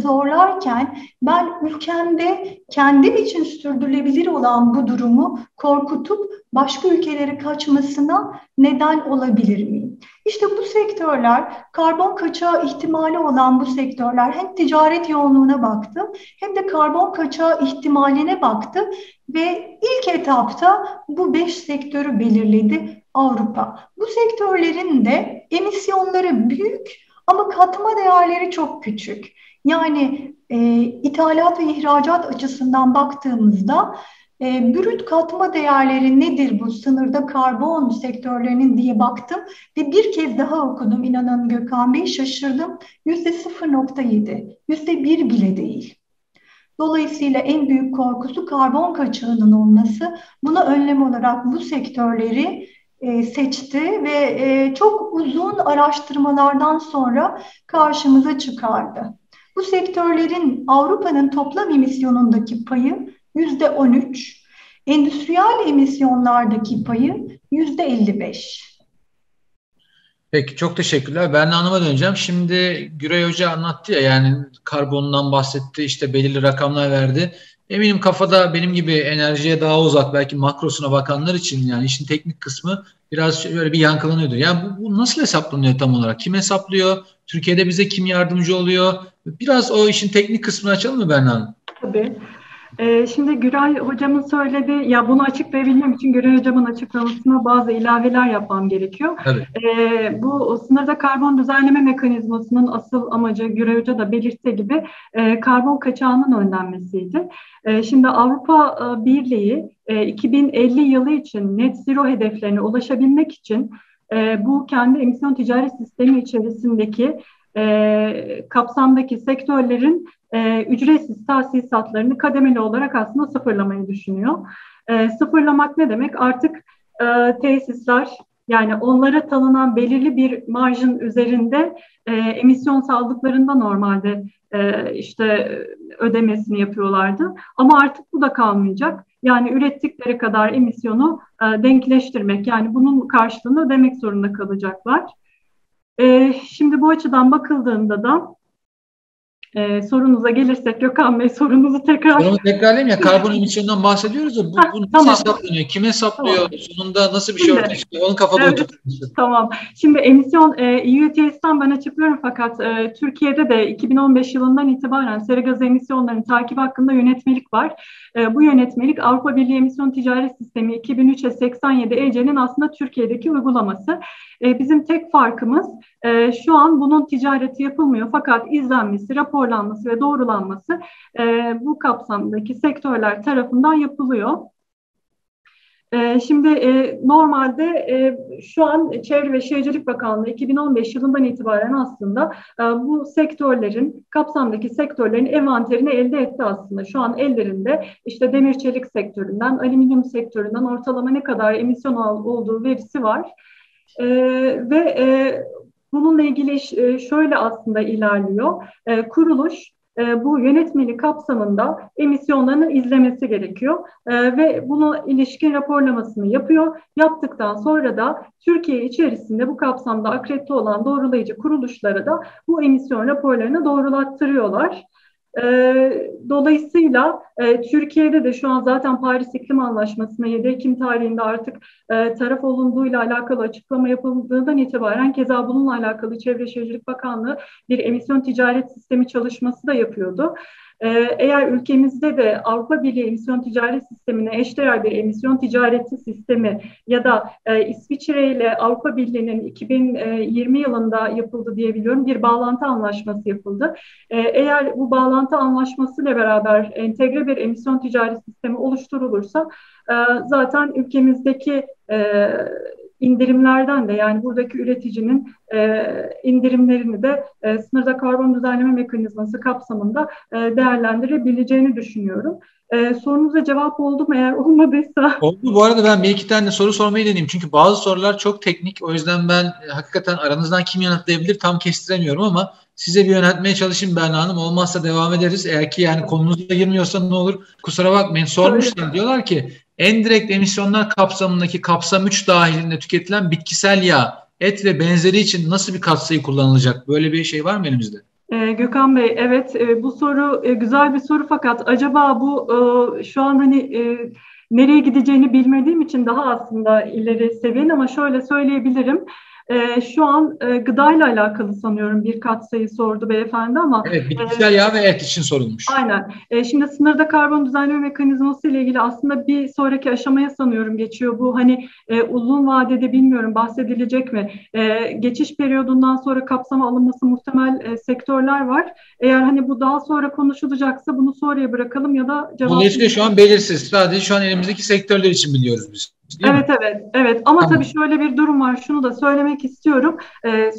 zorlarken ben ülkemde kendim için sürdürülebilir olan bu durumu korkutup başka ülkelere kaçmasına neden olabilir miyim? İşte bu sektörler, karbon kaçağı ihtimali olan bu sektörler hem ticaret yoğunluğuna baktı hem de karbon kaçağı ihtimaline baktı ve ilk etapta bu 5 sektörü belirledi Avrupa. Bu sektörlerin de emisyonları büyük ama katma değerleri çok küçük. Yani ithalat ve ihracat açısından baktığımızda brüt katma değerleri nedir bu sınırda karbon sektörlerinin diye baktım. Ve bir kez daha okudum inanın Gökhan Bey şaşırdım. %0.7, %1 bile değil. Dolayısıyla en büyük korkusu karbon kaçağının olması. Buna önlem olarak bu sektörleri seçti ve çok uzun araştırmalardan sonra karşımıza çıkardı. Bu sektörlerin Avrupa'nın toplam emisyonundaki payı %13, endüstriyel emisyonlardaki payı %55. Peki, çok teşekkürler. Berna Hanım'a döneceğim. Şimdi Güray Hoca anlattı ya, yani karbondan bahsetti, işte belirli rakamlar verdi. Eminim kafada benim gibi enerjiye daha uzak, belki makrosuna bakanlar için yani işin teknik kısmı biraz böyle bir yankılanıyordur. Yani bu nasıl hesaplanıyor tam olarak? Kim hesaplıyor? Türkiye'de bize kim yardımcı oluyor? Biraz o işin teknik kısmını açalım mı Berna Hanım? Tabii. Şimdi Güray Hocam'ın söylediği, ya bunu açıklayabilmem için Güray Hocam'ın açıklamasına bazı ilaveler yapmam gerekiyor. Bu sınırda karbon düzenleme mekanizmasının asıl amacı, Güray Hoca da belirttiği gibi, karbon kaçağının önlenmesiydi. Şimdi Avrupa Birliği 2050 yılı için net zero hedeflerine ulaşabilmek için bu kendi emisyon ticaret sistemi içerisindeki kapsamdaki sektörlerin ücretsiz tahsisatlarını kademeli olarak aslında sıfırlamayı düşünüyor. Sıfırlamak ne demek? Artık tesisler, yani onlara tanınan belirli bir marjın üzerinde emisyon saldıklarında normalde işte ödemesini yapıyorlardı. Ama artık bu da kalmayacak. Yani ürettikleri kadar emisyonu denkleştirmek, yani bunun karşılığını ödemek zorunda kalacaklar. Şimdi bu açıdan bakıldığında da sorunuza gelirsek Gökhan Bey, sorunuzu tekrar... Sorunu tekrarlayayım ya, karbon emisyonundan bahsediyoruz ya, bu nasıl hesaplanıyor, kim hesaplıyor, tamam, sonunda nasıl bir şey ortaya çıkıyor, onun kafada oturtmuşsun. Tamam, şimdi emisyon EU ETS'den ben açıklıyorum, fakat Türkiye'de de 2015 yılından itibaren sera gazı emisyonlarının takibi hakkında yönetmelik var. Bu yönetmelik Avrupa Birliği Emisyon Ticaret Sistemi 2003/87 EC'nin aslında Türkiye'deki uygulaması. Bizim tek farkımız şu an bunun ticareti yapılmıyor, fakat izlenmesi, raporlanması ve doğrulanması bu kapsamdaki sektörler tarafından yapılıyor. Şimdi normalde şu an Çevre ve Şehircilik Bakanlığı 2015 yılından itibaren aslında bu sektörlerin, kapsamdaki sektörlerin envanterini elde etti aslında. Şu an ellerinde işte demir çelik sektöründen, alüminyum sektöründen ortalama ne kadar emisyon olduğu verisi var. Bununla ilgili şöyle aslında ilerliyor. Kuruluş bu yönetmeliği kapsamında emisyonlarını izlemesi gerekiyor ve buna ilişkin raporlamasını yapıyor. Yaptıktan sonra da Türkiye içerisinde bu kapsamda akredite olan doğrulayıcı kuruluşlara da bu emisyon raporlarını doğrulattırıyorlar. Dolayısıyla Türkiye'de de şu an zaten Paris İklim Anlaşması'na 7 Ekim tarihinde artık taraf olunduğuyla alakalı açıklama yapıldığından itibaren, keza bununla alakalı Çevre Şehircilik Bakanlığı bir emisyon ticaret sistemi çalışması da yapıyordu. Eğer ülkemizde de Avrupa Birliği emisyon ticaret sistemine eşdeğer bir emisyon ticareti sistemi ya da İsviçre ile Avrupa Birliği'nin 2020 yılında yapıldı diyebiliyorum, bir bağlantı anlaşması yapıldı. Eğer bu bağlantı anlaşması ile beraber entegre bir emisyon ticaret sistemi oluşturulursa zaten ülkemizdeki indirimlerden de, yani buradaki üreticinin indirimlerini de sınırda karbon düzenleme mekanizması kapsamında değerlendirebileceğini düşünüyorum. Sorunuza cevap oldu mu? Eğer olmadıysa... Oldu. Bu arada ben bir iki tane soru sormayı deneyeyim. Çünkü bazı sorular çok teknik. O yüzden ben hakikaten aranızdan kim yanıtlayabilir tam kestiremiyorum, ama size bir yöneltmeye çalışayım Berna Hanım. Olmazsa devam ederiz. Eğer ki yani konumuza girmiyorsa ne olur? Kusura bakmayın. Sormuşlar. Diyorlar ki en direkt emisyonlar kapsamındaki kapsam 3 dahilinde tüketilen bitkisel yağ, et ve benzeri için nasıl bir katsayı kullanılacak? Böyle bir şey var mı elimizde? Gökhan Bey, evet, bu soru güzel bir soru, fakat acaba bu şu an hani nereye gideceğini bilmediğim için daha aslında ileri seviyen, ama şöyle söyleyebilirim. Şu an gıdayla alakalı sanıyorum bir katsayı sordu beyefendi, ama... Evet, bitkisel yağ ve et için sorulmuş. Aynen. Şimdi sınırda karbon düzenleme mekanizması ile ilgili aslında bir sonraki aşamaya sanıyorum geçiyor bu. Hani uzun vadede bilmiyorum bahsedilecek mi? Geçiş periyodundan sonra kapsama alınması muhtemel sektörler var. Eğer hani bu daha sonra konuşulacaksa bunu sonraya bırakalım ya da... Dolayısıyla şu an belirsiz. Sadece şu an elimizdeki sektörler için biliyoruz biz. Evet. Ama tamam, tabii şöyle bir durum var. Şunu da söylemek istiyorum.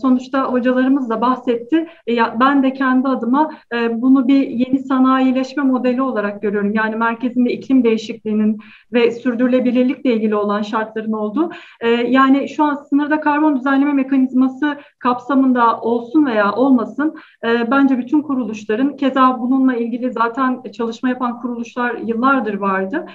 Sonuçta hocalarımız da bahsetti. Ben de kendi adıma bunu bir yeni sanayileşme modeli olarak görüyorum. Yani merkezinde iklim değişikliğinin ve sürdürülebilirlikle ilgili olan şartların olduğu. Yani şu an sınırda karbon düzenleme mekanizması kapsamında olsun veya olmasın, bence bütün kuruluşların, keza bununla ilgili zaten çalışma yapan kuruluşlar yıllardır vardı.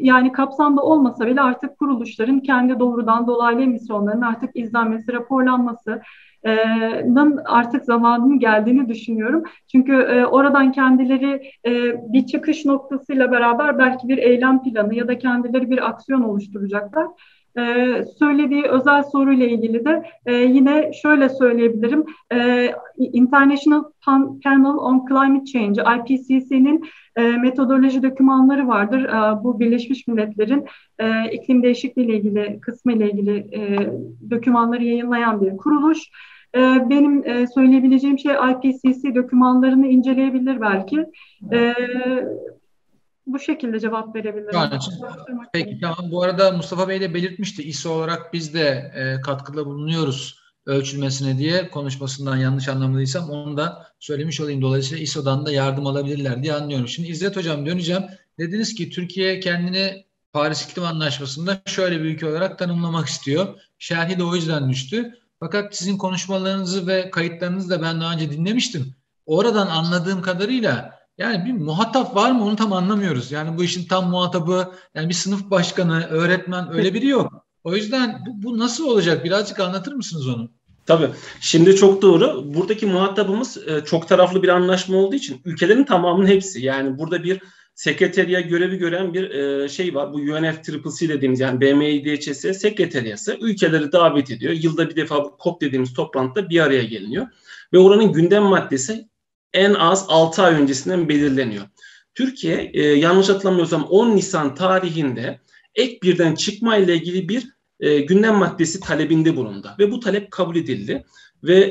Yani kapsamda olmasın, olmasa bile artık kuruluşların kendi doğrudan dolaylı emisyonlarının artık izlenmesi, raporlanmasının artık zamanının geldiğini düşünüyorum. Çünkü oradan kendileri bir çıkış noktasıyla beraber belki bir eylem planı ya da kendileri bir aksiyon oluşturacaklar. Söylediği özel soruyla ilgili de yine şöyle söyleyebilirim. International Panel on Climate Change, IPCC'nin metodoloji dokümanları vardır. Bu Birleşmiş Milletler'in iklim değişikliği ile ilgili kısmı ile ilgili dokümanları yayınlayan bir kuruluş. Benim söyleyebileceğim şey IPCC dokümanlarını inceleyebilir belki. Bu şekilde cevap verebilirim. Yani, peki tamam. Bu arada Mustafa Bey de belirtmişti. ISO olarak biz de katkıda bulunuyoruz ölçülmesine diye konuşmasından yanlış anlamadıysam onu da söylemiş olayım. Dolayısıyla ISO'dan da yardım alabilirler diye anlıyorum. Şimdi İzzet Hocam döneceğim. Dediniz ki Türkiye kendini Paris İklim Anlaşması'nda şöyle bir ülke olarak tanımlamak istiyor. Şerhi de o yüzden düştü. Fakat sizin konuşmalarınızı ve kayıtlarınızı da ben daha önce dinlemiştim. Oradan anladığım kadarıyla yani bir muhatap var mı onu tam anlamıyoruz. Yani bu işin tam muhatabı, yani bir sınıf başkanı, öğretmen öyle biri yok. O yüzden bu nasıl olacak? Birazcık anlatır mısınız onu? Tabii. Şimdi çok doğru. Buradaki muhatabımız çok taraflı bir anlaşma olduğu için ülkelerin tamamının hepsi. Yani burada bir sekreteriya görevi gören bir şey var. Bu UNFCCC dediğimiz yani BMİDÇS sekreteriyası ülkeleri davet ediyor. Yılda bir defa bu COP dediğimiz toplantıda bir araya geliniyor. Ve oranın gündem maddesi en az 6 ay öncesinden belirleniyor. Türkiye yanlış hatırlamıyorsam 10 Nisan tarihinde ek birden çıkma ile ilgili bir gündem maddesi talebinde bulundu. Ve bu talep kabul edildi. Ve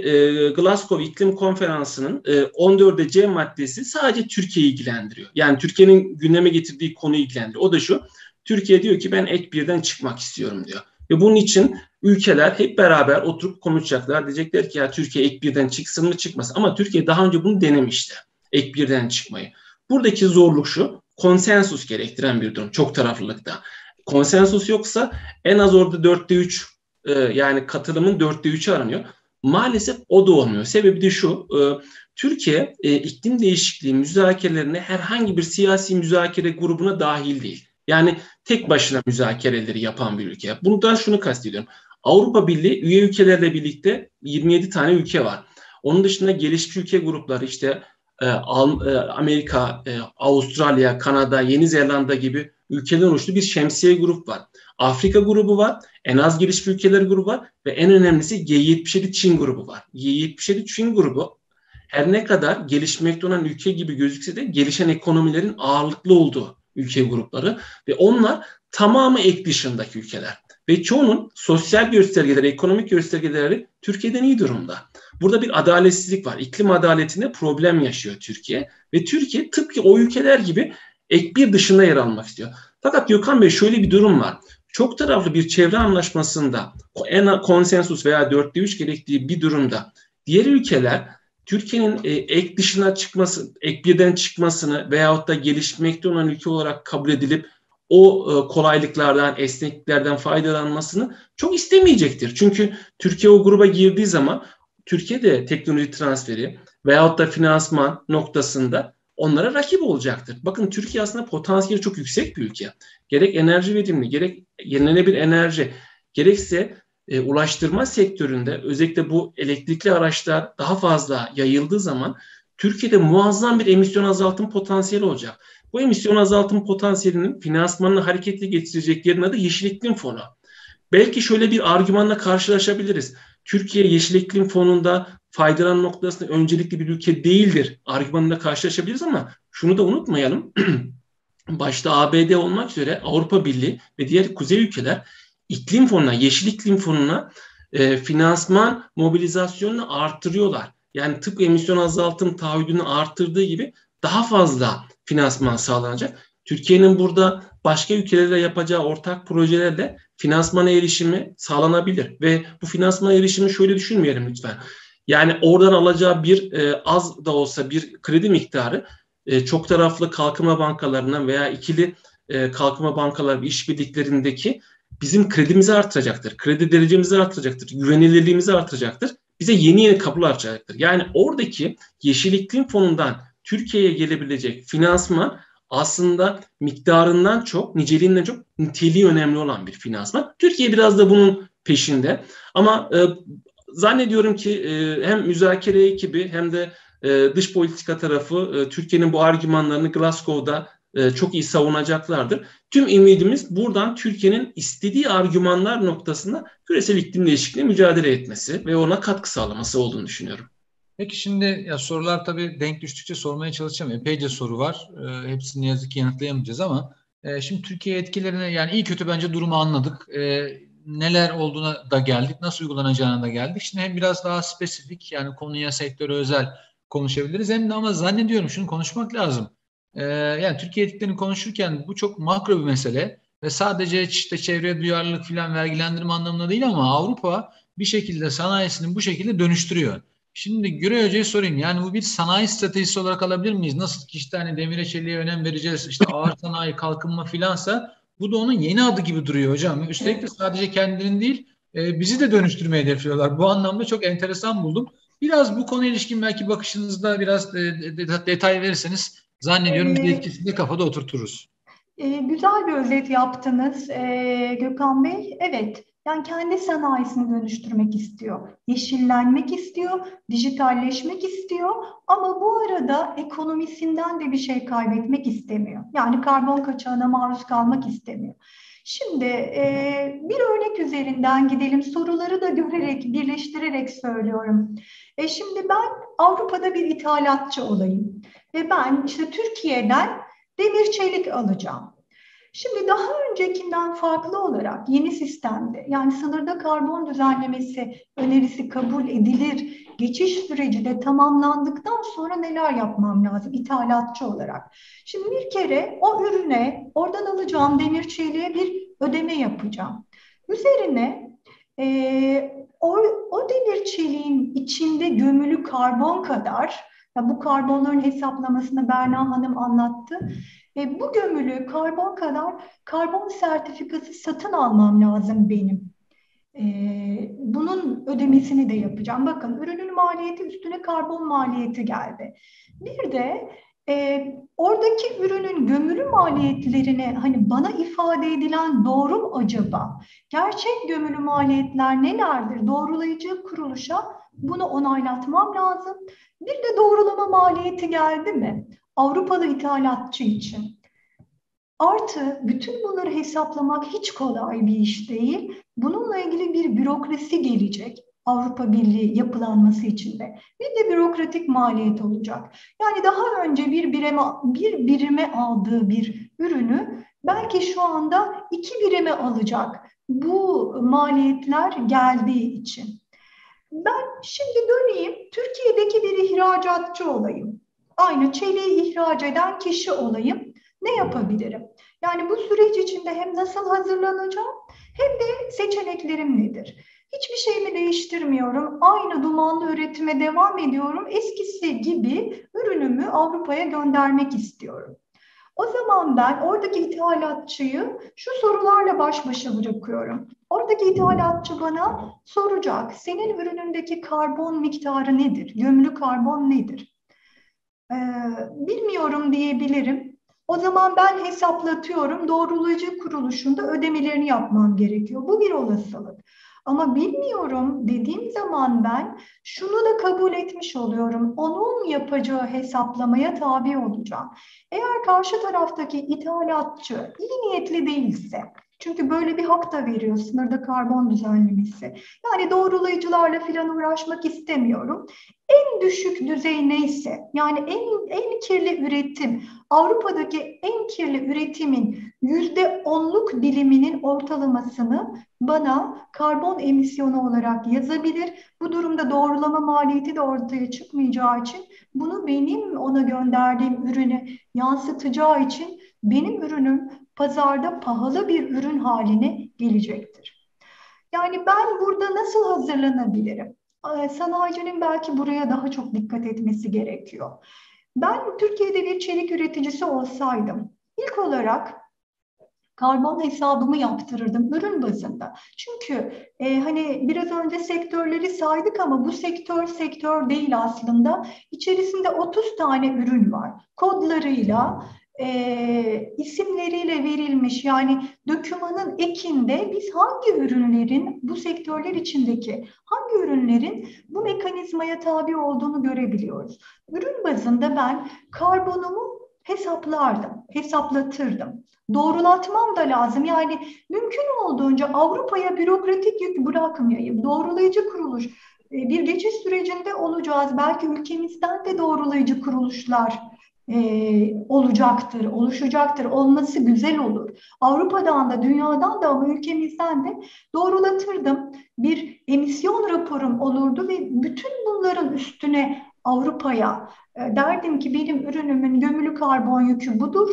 Glasgow İklim Konferansı'nın 14C maddesi sadece Türkiye'yi ilgilendiriyor. Yani Türkiye'nin gündeme getirdiği konuyu ilgilendiriyor. O da şu, Türkiye diyor ki ben ek birden çıkmak istiyorum diyor. Ve bunun için ülkeler hep beraber oturup konuşacaklar. Diyecekler ki ya Türkiye ek birden çıksın mı çıkmasın. Ama Türkiye daha önce bunu denemişti. Ek birden çıkmayı. Buradaki zorluk şu. Konsensus gerektiren bir durum. Çok taraflılıkta. Konsensus yoksa en az orada 4/3 yani katılımın 4/3'ü aranıyor. Maalesef o da olmuyor. Sebebi de şu. Türkiye iklim değişikliği müzakerelerine herhangi bir siyasi müzakere grubuna dahil değil. Yani tek başına müzakereleri yapan bir ülke. Bundan şunu kastediyorum. Avrupa Birliği üye ülkelerle birlikte 27 tane ülke var. Onun dışında gelişmiş ülke grupları işte Amerika, Avustralya, Kanada, Yeni Zelanda gibi ülkeler oluştu bir şemsiye grup var. Afrika grubu var, en az gelişmiş ülkeler grubu var ve en önemlisi G77 Çin grubu var. G77 Çin grubu her ne kadar gelişmekte olan ülke gibi gözükse de gelişen ekonomilerin ağırlıklı olduğu ülke grupları ve onlar tamamı ek dışındaki ülkeler. Ve çoğunun sosyal göstergeleri, ekonomik göstergeleri Türkiye'den iyi durumda. Burada bir adaletsizlik var. İklim adaletinde problem yaşıyor Türkiye. Ve Türkiye tıpkı o ülkeler gibi ek bir dışında yer almak istiyor. Fakat Gökhan Bey şöyle bir durum var. Çok taraflı bir çevre anlaşmasında en konsensus veya 4/3 gerektiği bir durumda diğer ülkeler Türkiye'nin ek dışına çıkması, ek birden çıkmasını veyahut da gelişmekte olan ülke olarak kabul edilip o kolaylıklardan, esnekliklerden faydalanmasını çok istemeyecektir. Çünkü Türkiye o gruba girdiği zaman Türkiye de teknoloji transferi veyahut da finansman noktasında onlara rakip olacaktır. Bakın Türkiye aslında potansiyeli çok yüksek bir ülke. Gerek enerji verimli, gerek yenilenebilir enerji, gerekse ulaştırma sektöründe özellikle bu elektrikli araçlar daha fazla yayıldığı zaman Türkiye'de muazzam bir emisyon azaltım potansiyeli olacak. Bu emisyon azaltım potansiyelinin finansmanını hareketli getirecek yerin adı Yeşil İklim Fonu. Belki şöyle bir argümanla karşılaşabiliriz. Türkiye Yeşil İklim Fonu'nda faydalan noktasında öncelikli bir ülke değildir argümanla karşılaşabiliriz ama şunu da unutmayalım. Başta ABD olmak üzere Avrupa Birliği ve diğer kuzey ülkeler İklim fonuna, Yeşil İklim fonuna finansman mobilizasyonunu artırıyorlar. Yani tıpkı emisyon azaltım taahhüdünü artırdığı gibi daha fazla finansman sağlanacak. Türkiye'nin burada başka ülkelerle yapacağı ortak projelerle finansmana erişimi sağlanabilir. Ve bu finansmana erişimi şöyle düşünmeyelim lütfen. Yani oradan alacağı bir az da olsa bir kredi miktarı çok taraflı kalkınma bankalarından veya ikili kalkınma bankaları işbirliklerindeki bizim kredimizi artıracaktır, kredi derecemizi artıracaktır, güvenilirliğimizi artıracaktır, bize yeni kapılar açacaktır. Yani oradaki Yeşil İklim Fonu'ndan Türkiye'ye gelebilecek finansman aslında miktarından çok, niceliğinden çok niteliği önemli olan bir finansman. Türkiye biraz da bunun peşinde. Ama zannediyorum ki hem müzakere ekibi hem de dış politika tarafı Türkiye'nin bu argümanlarını Glasgow'da çok iyi savunacaklardır. Tüm ümidimiz buradan Türkiye'nin istediği argümanlar noktasında küresel iklim değişikliğine mücadele etmesi ve ona katkı sağlaması olduğunu düşünüyorum. Peki şimdi ya sorular tabii denk düştükçe sormaya çalışacağım. Epeyce soru var. Hepsini ne yazık ki yanıtlayamayacağız ama şimdi Türkiye etkilerine, yani iyi kötü bence durumu anladık. Neler olduğuna da geldik, nasıl uygulanacağına da geldik. Şimdi hem biraz daha spesifik, yani konuya, sektöre özel konuşabiliriz. Hem de ama zannediyorum şunu konuşmak lazım. Yani Türkiye etkilerini konuşurken bu çok makro bir mesele ve sadece işte çevreye duyarlılık filan, vergilendirme anlamında değil ama Avrupa bir şekilde sanayisini bu şekilde dönüştürüyor. Şimdi Güray Hoca'ya sorayım, yani bu bir sanayi stratejisi olarak alabilir miyiz? Nasıl ki işte hani demire çeliğe önem vereceğiz, işte ağır sanayi, kalkınma filansa bu da onun yeni adı gibi duruyor hocam. Üstelik de sadece kendini değil bizi de dönüştürmeye hedefliyorlar. Bu anlamda çok enteresan buldum. Biraz bu konuya ilişkin belki bakışınızda biraz detay verirseniz zannediyorum bir etkisini kafada oturturuz. Güzel bir özet yaptınız Gökhan Bey. Evet. Yani kendi sanayisini dönüştürmek istiyor, yeşillenmek istiyor, dijitalleşmek istiyor ama bu arada ekonomisinden de bir şey kaybetmek istemiyor. Yani karbon kaçağına maruz kalmak istemiyor. Şimdi bir örnek üzerinden gidelim, soruları da görerek, birleştirerek söylüyorum. Şimdi ben Avrupa'da bir ithalatçı olayım ve ben işte Türkiye'den demir çelik alacağım. Şimdi daha öncekinden farklı olarak yeni sistemde, yani sınırda karbon düzenlemesi önerisi kabul edilir, geçiş süreci de tamamlandıktan sonra neler yapmam lazım ithalatçı olarak? Şimdi bir kere o ürüne, oradan alacağım demir çeliğe bir ödeme yapacağım. Üzerine o demir çeliğin içinde gömülü karbon kadar, ya bu karbonların hesaplamasını Berna Hanım anlattı. Bu gömülü karbon kadar karbon sertifikası satın almam lazım benim. Bunun ödemesini de yapacağım. Bakın ürünün maliyeti üstüne karbon maliyeti geldi. Bir de oradaki ürünün gömülü maliyetlerine, hani bana ifade edilen doğru mu acaba? Gerçek gömülü maliyetler nelerdir? Doğrulayıcı kuruluşa bunu onaylatmam lazım. Bir de doğrulama maliyeti geldi mi Avrupalı ithalatçı için? Artı bütün bunları hesaplamak hiç kolay bir iş değil. Bununla ilgili bir bürokrasi gelecek Avrupa Birliği yapılanması için de. Bir de bürokratik maliyet olacak. Yani daha önce bir birime aldığı bir ürünü belki şu anda 2 birime alacak. Bu maliyetler geldiği için. Ben şimdi döneyim, Türkiye'deki bir ihracatçı olayım. Aynı çeliği ihraç eden kişi olayım. Ne yapabilirim? Yani bu süreç içinde hem nasıl hazırlanacağım hem de seçeneklerim nedir? Hiçbir şeyimi değiştirmiyorum. Aynı dumanlı üretime devam ediyorum. Eskisi gibi ürünümü Avrupa'ya göndermek istiyorum. O zaman ben oradaki ithalatçıyı şu sorularla baş başa bırakıyorum. Oradaki ithalatçı bana soracak, senin ürünündeki karbon miktarı nedir? Gömülü karbon nedir? Bilmiyorum diyebilirim. O zaman ben hesaplatıyorum, doğrulayıcı kuruluşunda ödemelerini yapmam gerekiyor. Bu bir olasılık. Ama bilmiyorum dediğim zaman ben şunu da kabul etmiş oluyorum. Onun yapacağı hesaplamaya tabi olacağım. Eğer karşı taraftaki ithalatçı iyi niyetli değilse, çünkü böyle bir hak da veriyor sınırda karbon düzenlemesi. Yani doğrulayıcılarla falan uğraşmak istemiyorum. En düşük düzey neyse, yani en kirli üretim, Avrupa'daki en kirli üretimin %10'luk diliminin ortalamasını bana karbon emisyonu olarak yazabilir. Bu durumda doğrulama maliyeti de ortaya çıkmayacağı için, bunu benim ona gönderdiğim ürüne yansıtacağı için benim ürünüm pazarda pahalı bir ürün haline gelecektir. Yani ben burada nasıl hazırlanabilirim? Sanayicinin belki buraya daha çok dikkat etmesi gerekiyor. Ben Türkiye'de bir çelik üreticisi olsaydım, ilk olarak karbon hesabımı yaptırırdım ürün bazında. Çünkü hani biraz önce sektörleri saydık ama bu sektör değil aslında. İçerisinde 30 tane ürün var. Kodlarıyla isimleriyle verilmiş, yani dokümanın ekinde biz hangi ürünlerin bu sektörler içindeki hangi ürünlerin bu mekanizmaya tabi olduğunu görebiliyoruz. Ürün bazında ben karbonumu hesaplatırdım. Doğrulatmam da lazım. Yani mümkün olduğunca Avrupa'ya bürokratik yük bırakmayayım. Doğrulayıcı kuruluş, bir geçiş sürecinde olacağız. Belki ülkemizden de doğrulayıcı kuruluşlar olacaktır, oluşacaktır. Olması güzel olur. Avrupa'dan da, dünyadan da ama ülkemizden de doğrulatırdım. Bir emisyon raporum olurdu ve bütün bunların üstüne Avrupa'ya derdim ki benim ürünümün gömülü karbon yükü budur.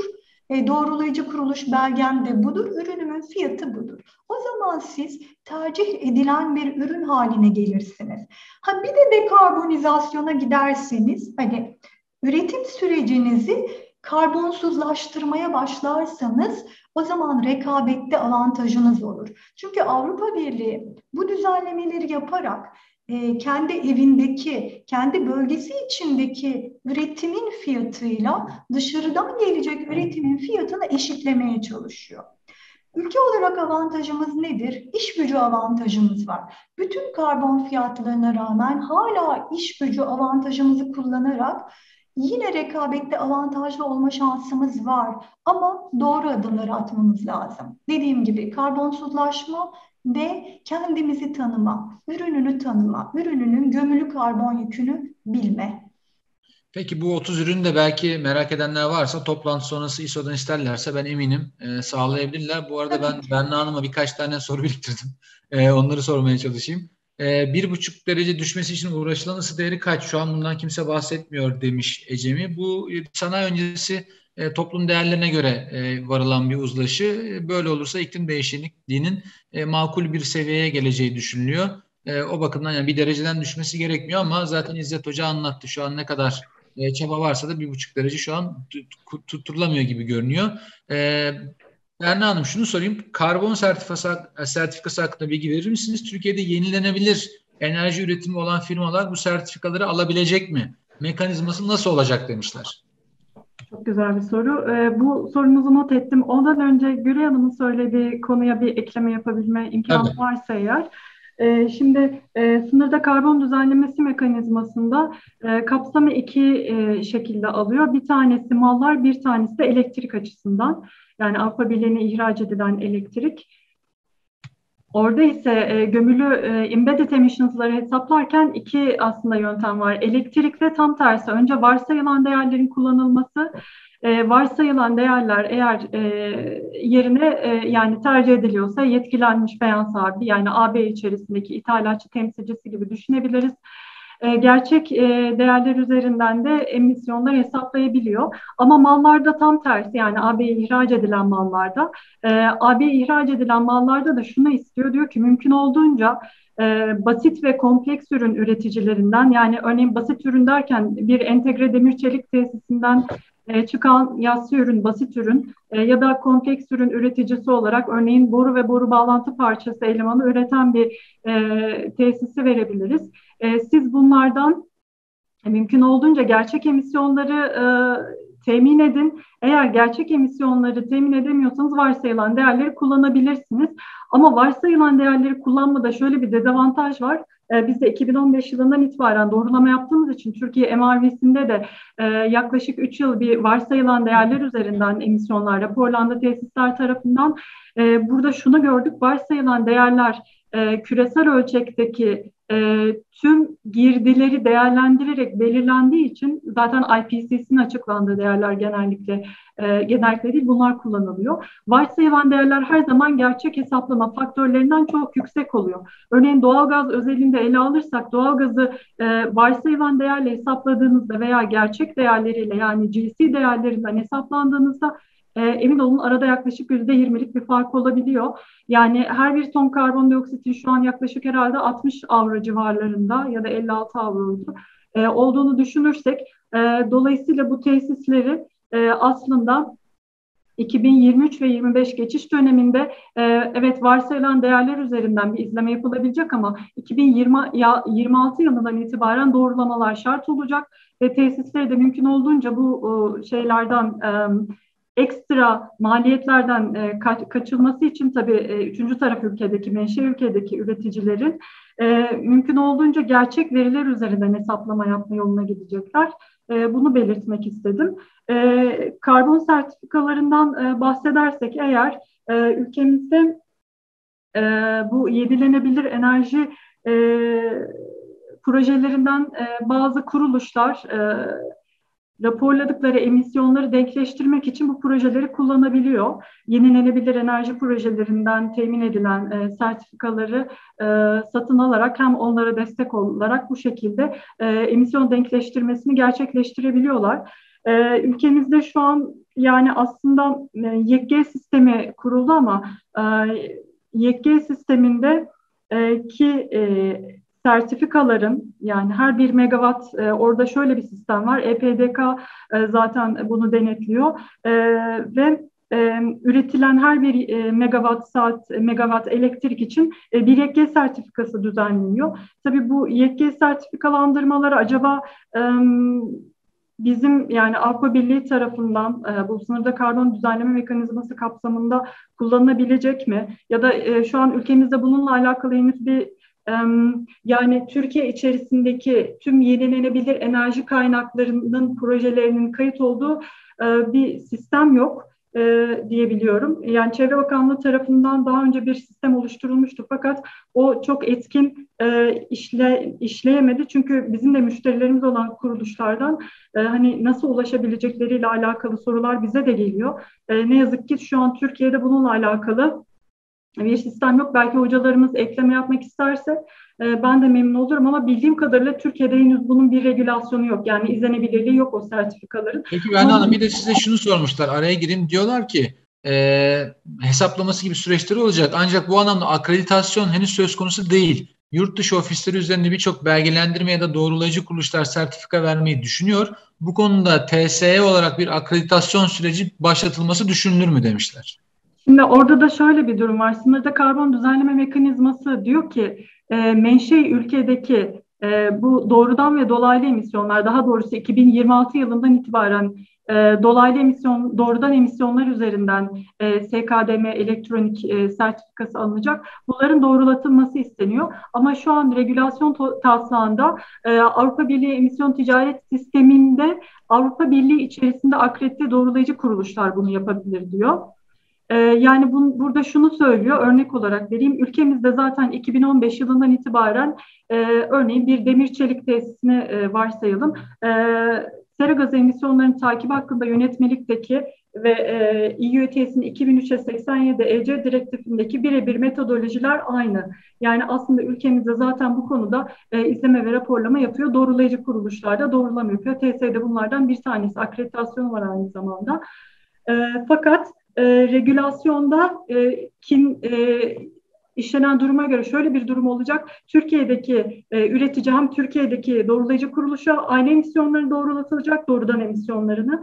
Doğrulayıcı kuruluş belgem de budur, ürünümün fiyatı budur. O zaman siz tercih edilen bir ürün haline gelirsiniz. Ha bir de dekarbonizasyona giderseniz, hani üretim sürecinizi karbonsuzlaştırmaya başlarsanız o zaman rekabette avantajınız olur. Çünkü Avrupa Birliği bu düzenlemeleri yaparak kendi evindeki, kendi bölgesi içindeki üretimin fiyatıyla dışarıdan gelecek üretimin fiyatını eşitlemeye çalışıyor. Ülke olarak avantajımız nedir? İş gücü avantajımız var. Bütün karbon fiyatlarına rağmen hala iş gücü avantajımızı kullanarak yine rekabette avantajlı olma şansımız var. Ama doğru adımları atmamız lazım. Dediğim gibi karbonsuzlaşma ve kendimizi tanıma, ürününü tanıma, ürününün gömülü karbon yükünü bilme. Peki bu 30 ürünü de belki merak edenler varsa toplantı sonrası ISO'dan isterlerse ben eminim sağlayabilirler. Bu arada ben Berna Hanım'a birkaç tane soru biriktirdim. Onları sormaya çalışayım. 1,5 derece düşmesi için uğraşılan ısı değeri kaç? Şu an bundan kimse bahsetmiyor demiş Ecemi. Bu sanayi öncesi toplum değerlerine göre varılan bir uzlaşı. Böyle olursa iklim değişikliğinin makul bir seviyeye geleceği düşünülüyor. O bakımdan yani bir dereceden düşmesi gerekmiyor ama zaten İzzet Hoca anlattı. Şu an ne kadar çaba varsa da 1,5 derece şu an tutturulamıyor gibi görünüyor. Berna Hanım şunu sorayım. Karbon sertifikası hakkında bilgi verir misiniz? Türkiye'de yenilenebilir enerji üretimi olan firmalar bu sertifikaları alabilecek mi? Mekanizması nasıl olacak demişler. Çok güzel bir soru. Bu sorunuzu not ettim. Ondan önce Güray Hanım'ın söylediği konuya bir ekleme yapabilme imkanı varsa eğer. Şimdi sınırda karbon düzenlemesi mekanizmasında kapsamı iki şekilde alıyor. Bir tanesi mallar, bir tanesi de elektrik açısından. Yani Avrupa Birliği'ne ihraç edilen elektrik. Orada ise gömülü embedded emissions'ları hesaplarken iki aslında yöntem var. Elektrikte tam tersi. Önce varsayılan değerlerin kullanılması. Varsayılan değerler eğer yerine yani tercih ediliyorsa yetkilenmiş beyan sahibi yani AB içerisindeki ithalatçı temsilcisi gibi düşünebiliriz. Gerçek değerler üzerinden de emisyonlar hesaplayabiliyor. Ama mallarda tam tersi yani AB'ye ihraç edilen mallarda. AB'ye ihraç edilen mallarda da şunu istiyor diyor ki mümkün olduğunca basit ve kompleks ürün üreticilerinden yani örneğin basit ürün derken bir entegre demir çelik tesisinden çıkan yassı ürün, basit ürün ya da kompleks ürün üreticisi olarak örneğin boru ve boru bağlantı parçası elemanı üreten bir tesisi verebiliriz. Siz bunlardan mümkün olduğunca gerçek emisyonları temin edin. Eğer gerçek emisyonları temin edemiyorsanız varsayılan değerleri kullanabilirsiniz. Ama varsayılan değerleri kullanmada şöyle bir dezavantaj var. Biz de 2015 yılından itibaren doğrulama yaptığımız için Türkiye MRV'sinde de yaklaşık 3 yıl bir varsayılan değerler üzerinden emisyonlar raporlandı tesisler tarafından. Burada şunu gördük, varsayılan değerler küresel ölçekteki tüm girdileri değerlendirerek belirlendiği için zaten IPCC'nin açıklandığı değerler genellikle değil bunlar kullanılıyor. Varsayılan değerler her zaman gerçek hesaplama faktörlerinden çok yüksek oluyor. Örneğin doğalgaz özelinde ele alırsak doğalgazı varsayılan değerle hesapladığınızda veya gerçek değerleriyle yani GC değerlerinden hesaplandığınızda emin olun arada yaklaşık %20'lik bir fark olabiliyor. Yani her bir ton karbondioksitin şu an yaklaşık herhalde 60 avro civarlarında ya da 56 avro olduğunu düşünürsek dolayısıyla bu tesisleri aslında 2023 ve 25 geçiş döneminde evet varsayılan değerler üzerinden bir izleme yapılabilecek ama 2026 yılından itibaren doğrulamalar şart olacak ve tesisleri de mümkün olduğunca bu şeylerden ekstra maliyetlerden kaçılması için tabii üçüncü taraf ülkedeki, menşe ülkedeki üreticilerin mümkün olduğunca gerçek veriler üzerinden hesaplama yapma yoluna gidecekler. Bunu belirtmek istedim. Karbon sertifikalarından bahsedersek eğer ülkemizde bu yenilenebilir enerji projelerinden bazı kuruluşlar raporladıkları emisyonları denkleştirmek için bu projeleri kullanabiliyor. Yenilenebilir enerji projelerinden temin edilen sertifikaları satın alarak hem onlara destek olarak bu şekilde emisyon denkleştirmesini gerçekleştirebiliyorlar. Ülkemizde şu an yani aslında YEK sistemi kuruldu ama YEK sisteminde ki sertifikaların yani her bir megawatt orada şöyle bir sistem var. EPDK zaten bunu denetliyor ve üretilen her bir megawatt saat, megawatt elektrik için bir YEK sertifikası düzenleniyor. Tabii bu YEK sertifikalandırmaları acaba bizim yani Avrupa Birliği tarafından bu sınırda karbon düzenleme mekanizması kapsamında kullanılabilecek mi? Ya da şu an ülkemizde bununla alakalı henüz bir yani Türkiye içerisindeki tüm yenilenebilir enerji kaynaklarının projelerinin kayıt olduğu bir sistem yok diyebiliyorum. Yani Çevre Bakanlığı tarafından daha önce bir sistem oluşturulmuştu fakat o çok etkin işleyemedi. Çünkü bizim de müşterilerimiz olan kuruluşlardan hani nasıl ulaşabilecekleriyle alakalı sorular bize de geliyor. Ne yazık ki şu an Türkiye'de bununla alakalı bir sistem yok. Belki hocalarımız ekleme yapmak isterse ben de memnun olurum ama bildiğim kadarıyla Türkiye'de henüz bunun bir regülasyonu yok. Yani izlenebilirliği yok o sertifikaların. Peki Berna Hanım, bir de size şunu sormuşlar. Araya gireyim, diyorlar ki hesaplaması gibi süreçleri olacak. Ancak bu anlamda akreditasyon henüz söz konusu değil. Yurt dışı ofisleri üzerinde birçok belgelendirme ya da doğrulayıcı kuruluşlar sertifika vermeyi düşünüyor. Bu konuda TSE olarak bir akreditasyon süreci başlatılması düşünülür mü demişler. Şimdi orada da şöyle bir durum var. Sınırda karbon düzenleme mekanizması diyor ki menşe ülkedeki bu doğrudan ve dolaylı emisyonlar, daha doğrusu 2026 yılından itibaren dolaylı emisyon, doğrudan emisyonlar üzerinden SKDM elektronik sertifikası alınacak. Bunların doğrulatılması isteniyor. Ama şu an regülasyon taslağında Avrupa Birliği Emisyon Ticaret Sistemi'nde Avrupa Birliği içerisinde akredite doğrulayıcı kuruluşlar bunu yapabilir diyor. Yani burada şunu söylüyor, örnek olarak vereyim. Ülkemizde zaten 2015 yılından itibaren örneğin bir demir çelik tesisini varsayalım. Sera gazı emisyonlarının takibi hakkında yönetmelikteki ve EU ETS'in 2003'e 87 EC direktifindeki birebir metodolojiler aynı. Yani aslında ülkemizde zaten bu konuda izleme ve raporlama yapıyor. Doğrulayıcı kuruluşlarda doğrulama yapıyor. TSE'de bunlardan bir tanesi. Akreditasyon var aynı zamanda. Fakat regülasyonda işlenen duruma göre şöyle bir durum olacak. Türkiye'deki üretici hem Türkiye'deki doğrulayıcı kuruluşa aynı emisyonları doğrulatılacak, doğrudan emisyonlarını.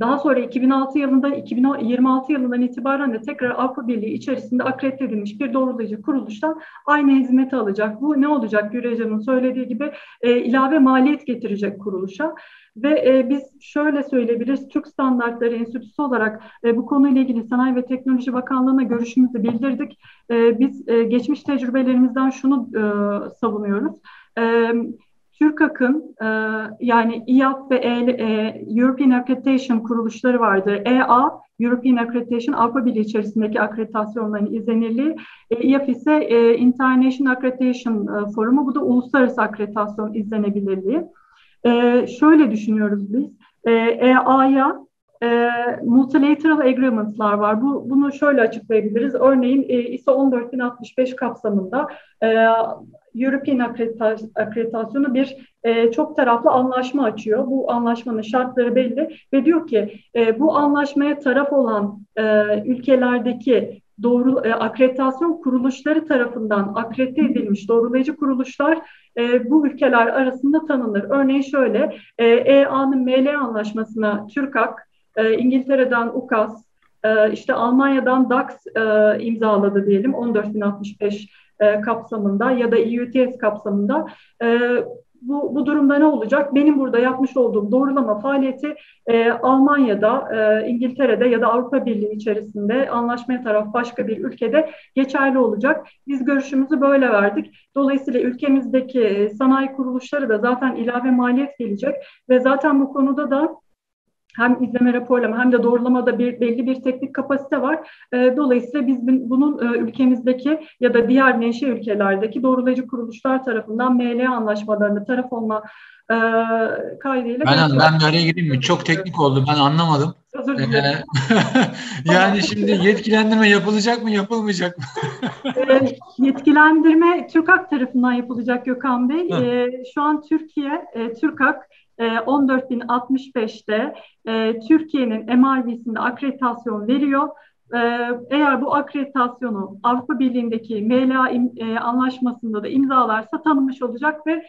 Daha sonra 2026 yılından itibaren de tekrar Avrupa Birliği içerisinde akredite edilmiş bir doğrulayıcı kuruluştan aynı hizmeti alacak. Bu ne olacak? Güray Hocam'ın söylediği gibi ilave maliyet getirecek kuruluşa. Ve biz şöyle söyleyebiliriz, Türk Standartları Enstitüsü olarak bu konuyla ilgili Sanayi ve Teknoloji Bakanlığı'na görüşümüzü bildirdik. Biz geçmiş tecrübelerimizden şunu savunuyoruz. TÜRKAK'ın yani IAF ve European Accreditation kuruluşları vardır. EA, European Accreditation, Avrupa Birliği içerisindeki akreditasyonların izlenirliği. IAF ise International Accreditation Forumu, bu da Uluslararası Akreditasyon İzlenebilirliği. Şöyle düşünüyoruz biz, EA'ya multilateral agreements'lar var. Bunu şöyle açıklayabiliriz. Örneğin ISO 14065 kapsamında European akreditasyonu bir çok taraflı anlaşma açıyor. Bu anlaşmanın şartları belli ve diyor ki bu anlaşmaya taraf olan ülkelerdeki akreditasyon kuruluşları tarafından akredite edilmiş doğrulayıcı kuruluşlar bu ülkeler arasında tanınır. Örneğin şöyle, EA'nın ML anlaşmasına TÜRKAK, İngiltere'den UKAS, işte Almanya'dan DAX imzaladı diyelim 14065 kapsamında ya da EUTS kapsamında. Bu durumda ne olacak? Benim burada yapmış olduğum doğrulama faaliyeti Almanya'da, İngiltere'de ya da Avrupa Birliği içerisinde anlaşmaya taraf başka bir ülkede geçerli olacak. Biz görüşümüzü böyle verdik. Dolayısıyla ülkemizdeki sanayi kuruluşları da zaten ilave maliyet gelecek ve zaten bu konuda da hem izleme, raporlama hem de doğrulamada belli bir teknik kapasite var. Dolayısıyla biz bunun ülkemizdeki ya da diğer menşe ülkelerdeki doğrulayıcı kuruluşlar tarafından MLA anlaşmalarında taraf olma kaydıyla... Ben de araya gireyim mi? Çok teknik oldu. Ben anlamadım. Özür dilerim. Yani şimdi yetkilendirme yapılacak mı, yapılmayacak mı? Yetkilendirme TÜRKAK tarafından yapılacak Gökhan Bey. Şu an Türkiye, TÜRKAK 14.065'te Türkiye'nin MRV'sinde akreditasyon veriyor. Eğer bu akreditasyonu Avrupa Birliği'ndeki MLA anlaşmasında da imzalarsa tanınmış olacak ve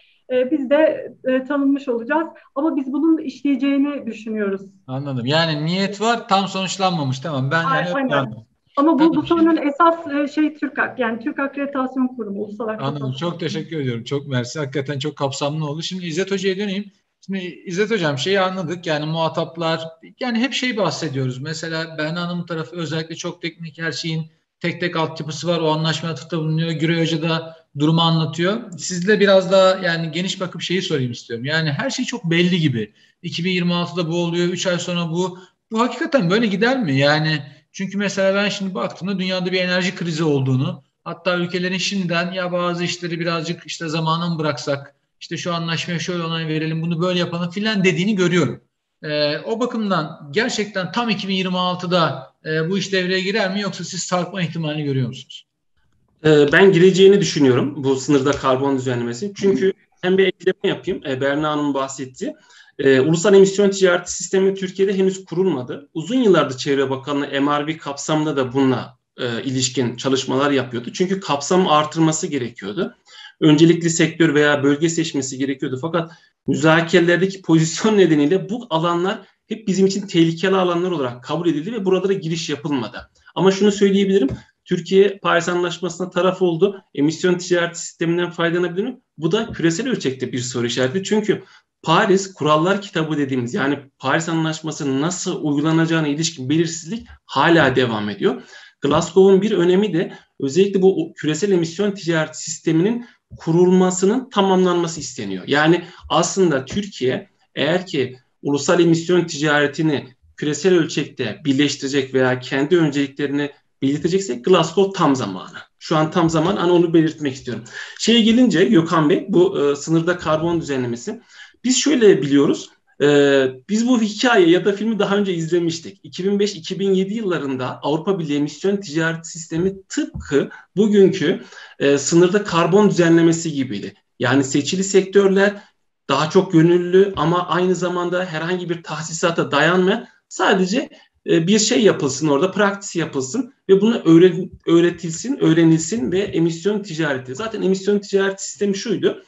biz de tanınmış olacağız. Ama biz bunun işleyeceğini düşünüyoruz. Anladım. Yani niyet var, tam sonuçlanmamış. Tamam. Ben anladım. Ama bu sorunun esas TÜRKAK, yani Türk Akreditasyon Kurumu ulusal akreditasyon. Anladım. Çok teşekkür ediyorum. Çok mersi. Hakikaten çok kapsamlı oldu. Şimdi İzzet Hoca'ya döneyim. Şimdi İzzet Hocam şeyi anladık, yani muhataplar, yani hep şey bahsediyoruz. Mesela Berna Hanım tarafı özellikle çok teknik, her şeyin tek tek altyapısı var, o anlaşmaya atıfta bulunuyor. Güray Hoca da durumu anlatıyor. Sizle biraz daha yani geniş bakıp şeyi sorayım istiyorum. Yani her şey çok belli gibi. 2026'da bu oluyor, 3 ay sonra bu. Bu hakikaten böyle gider mi? Yani çünkü mesela ben şimdi baktığımda dünyada bir enerji krizi olduğunu, hatta ülkelerin şimdiden ya bazı işleri birazcık işte zamana mı bıraksak, İşte şu anlaşmaya şöyle onay verelim, bunu böyle yapalım filan dediğini görüyorum. O bakımdan gerçekten tam 2026'da bu iş devreye girer mi, yoksa siz sarkma ihtimalini görüyor musunuz? Ben gireceğini düşünüyorum bu sınırda karbon düzenlemesi. Çünkü hem bir ekleme yapayım, Berna Hanım bahsetti. Ulusal emisyon ticareti sistemi Türkiye'de henüz kurulmadı. Uzun yıllardır Çevre Bakanlığı MRV kapsamında da bununla ilişkin çalışmalar yapıyordu. Çünkü kapsam artırması gerekiyordu. Öncelikli sektör veya bölge seçmesi gerekiyordu. Fakat müzakerelerdeki pozisyon nedeniyle bu alanlar hep bizim için tehlikeli alanlar olarak kabul edildi ve buralara giriş yapılmadı. Ama şunu söyleyebilirim. Türkiye Paris Anlaşması'na taraf oldu. Emisyon ticareti sisteminden faydalanabilir mi? Bu da küresel ölçekte bir soru işareti. Çünkü Paris Kurallar Kitabı dediğimiz, yani Paris Anlaşması nasıl uygulanacağına ilişkin belirsizlik hala devam ediyor. Glasgow'un bir önemi de özellikle bu küresel emisyon ticareti sisteminin kurulmasının tamamlanması isteniyor. Yani aslında Türkiye eğer ki ulusal emisyon ticaretini küresel ölçekte birleştirecek veya kendi önceliklerini belirtecekse Glasgow tam zamanı. Şu an tam zaman, hani onu belirtmek istiyorum. Şeye gelince Gökhan Bey, bu sınırda karbon düzenlemesi. Biz şöyle biliyoruz, biz bu hikaye ya da filmi daha önce izlemiştik. 2005-2007 yıllarında Avrupa Birliği emisyon ticaret sistemi tıpkı bugünkü sınırda karbon düzenlemesi gibiydi. Yani seçili sektörler daha çok gönüllü ama aynı zamanda herhangi bir tahsisata dayanmayan, sadece bir şey yapılsın orada, praktisi yapılsın ve bunu öğrenilsin ve emisyon ticareti. Zaten emisyon ticaret sistemi şuydu.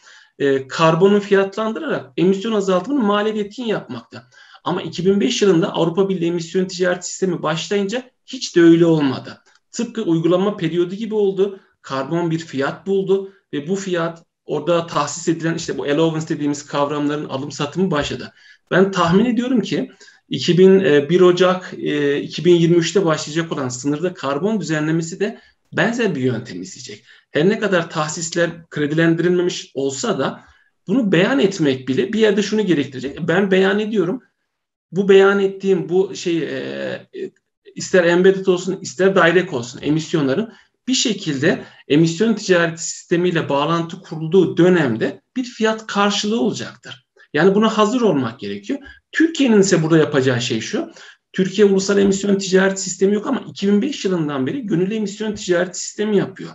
Karbonu fiyatlandırarak emisyon azaltımının maliyetini yapmakta. Ama 2005 yılında Avrupa Birliği emisyon ticaret sistemi başlayınca hiç de öyle olmadı. Tıpkı uygulama periyodu gibi oldu. Karbon bir fiyat buldu ve bu fiyat orada tahsis edilen işte bu allowance dediğimiz kavramların alım satımı başladı. Ben tahmin ediyorum ki 1 Ocak 2023'te başlayacak olan sınırda karbon düzenlemesi de benzer bir yöntem izleyecek. Her ne kadar tahsisler kredilendirilmemiş olsa da bunu beyan etmek bile bir yerde şunu gerektirecek. Ben beyan ediyorum. Bu beyan ettiğim bu ister embedded olsun ister direct olsun emisyonların bir şekilde emisyon ticareti sistemiyle bağlantı kurulduğu dönemde bir fiyat karşılığı olacaktır. Yani buna hazır olmak gerekiyor. Türkiye'nin ise burada yapacağı şey şu. Türkiye ulusal emisyon ticaret sistemi yok ama 2005 yılından beri gönüllü emisyon ticaret sistemi yapıyor.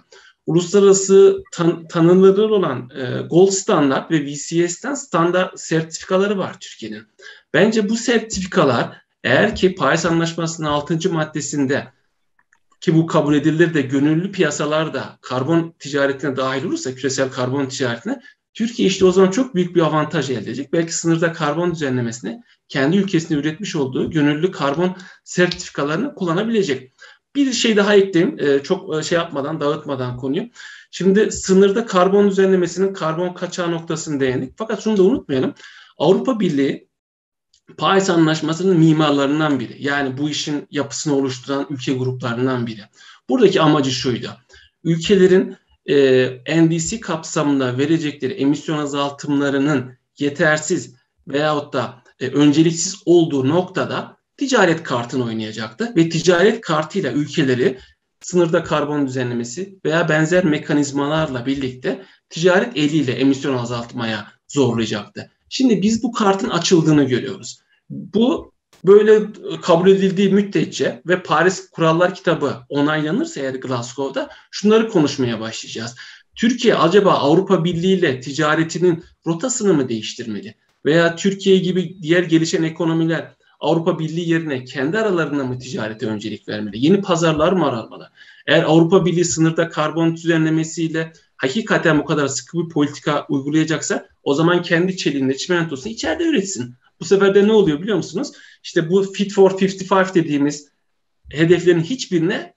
Uluslararası tanınırlar olan Gold Standard ve VCS'ten standart sertifikaları var Türkiye'nin. Bence bu sertifikalar eğer ki Paris Anlaşması'nın 6. maddesinde, ki bu kabul edilir de gönüllü piyasalarda karbon ticaretine dahil olursa, küresel karbon ticaretine, Türkiye işte o zaman çok büyük bir avantaj elde edecek. Belki sınırda karbon düzenlemesini kendi ülkesinde üretmiş olduğu gönüllü karbon sertifikalarını kullanabilecek. Bir şey daha ekleyeyim, çok şey yapmadan, dağıtmadan konuyu. Şimdi sınırda karbon düzenlemesinin karbon kaçağı noktasını değindik. Fakat şunu da unutmayalım. Avrupa Birliği Paris Anlaşması'nın mimarlarından biri. Yani bu işin yapısını oluşturan ülke gruplarından biri. Buradaki amacı şuydu. Ülkelerin NDC kapsamında verecekleri emisyon azaltımlarının yetersiz veyahut da önceliksiz olduğu noktada ticaret kartını oynayacaktı ve ticaret kartıyla ülkeleri sınırda karbon düzenlemesi veya benzer mekanizmalarla birlikte ticaret eliyle emisyon azaltmaya zorlayacaktı. Şimdi biz bu kartın açıldığını görüyoruz. Bu böyle kabul edildiği müddetçe ve Paris Kurallar Kitabı onaylanırsa eğer Glasgow'da şunları konuşmaya başlayacağız. Türkiye acaba Avrupa Birliği ile ticaretinin rotasını mı değiştirmeli? Veya Türkiye gibi diğer gelişen ekonomiler Avrupa Birliği yerine kendi aralarında mı ticarete öncelik vermeli? Yeni pazarlar mı aramalı? Eğer Avrupa Birliği sınırda karbon düzenlemesiyle hakikaten bu kadar sıkı bir politika uygulayacaksa o zaman kendi çeliğinde çimentosunu içeride üretsin. Bu sefer de ne oluyor biliyor musunuz? İşte bu Fit for 55 dediğimiz hedeflerin hiçbirine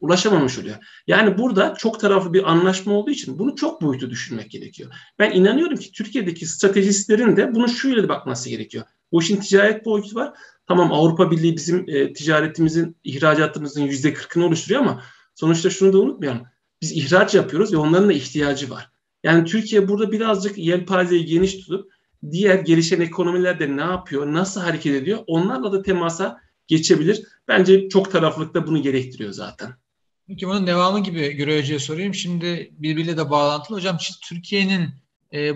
ulaşamamış oluyor. Yani burada çok taraflı bir anlaşma olduğu için bunu çok boyutu düşünmek gerekiyor. Ben inanıyorum ki Türkiye'deki stratejistlerin de bunu şöyle bakması gerekiyor. Bu işin ticaret boyutu var. Tamam, Avrupa Birliği bizim ticaretimizin, ihracatımızın %40'ını oluşturuyor ama sonuçta şunu da unutmayalım. Biz ihraç yapıyoruz ve onların da ihtiyacı var. Yani Türkiye burada birazcık yelpazeyi geniş tutup diğer gelişen ekonomiler de ne yapıyor, nasıl hareket ediyor, onlarla da temasa geçebilir. Bence çok taraflılık da bunu gerektiriyor zaten. Peki bunun devamı gibi Güray Hoca'ya sorayım. Şimdi birbiriyle de bağlantılı. Hocam Türkiye'nin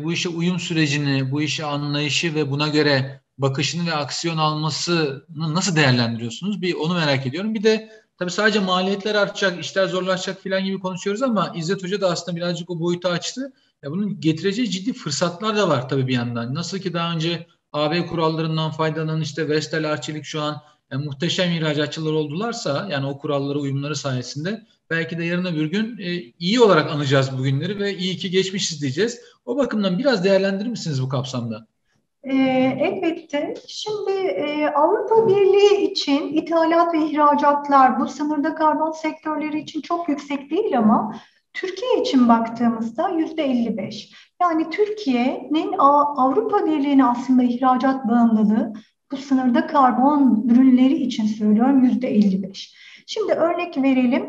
bu işe uyum sürecini, bu işe anlayışı ve buna göre bakışını ve aksiyon almasını nasıl değerlendiriyorsunuz? Bir onu merak ediyorum. Bir de tabii sadece maliyetler artacak, işler zorlaşacak falan gibi konuşuyoruz ama İzzet Hoca da aslında birazcık o boyutu açtı. Ya bunun getireceği ciddi fırsatlar da var tabii bir yandan. Nasıl ki daha önce AB kurallarından faydalanan işte Vestel, Arçelik şu an muhteşem ihracatçılar oldularsa, yani o kurallara uyumları sayesinde belki de yarın öbür gün iyi olarak anacağız bugünleri ve iyi ki geçmişiz diyeceğiz. O bakımdan biraz değerlendirir misiniz bu kapsamda? Elbette. Şimdi Avrupa Birliği için ithalat ve ihracatlar bu sınırda karbon sektörleri için çok yüksek değil ama Türkiye için baktığımızda %55. Yani Türkiye'nin Avrupa Birliği'ne aslında ihracat bağımlılığı bu sınırda karbon ürünleri için söylüyorum %55. Şimdi örnek verelim.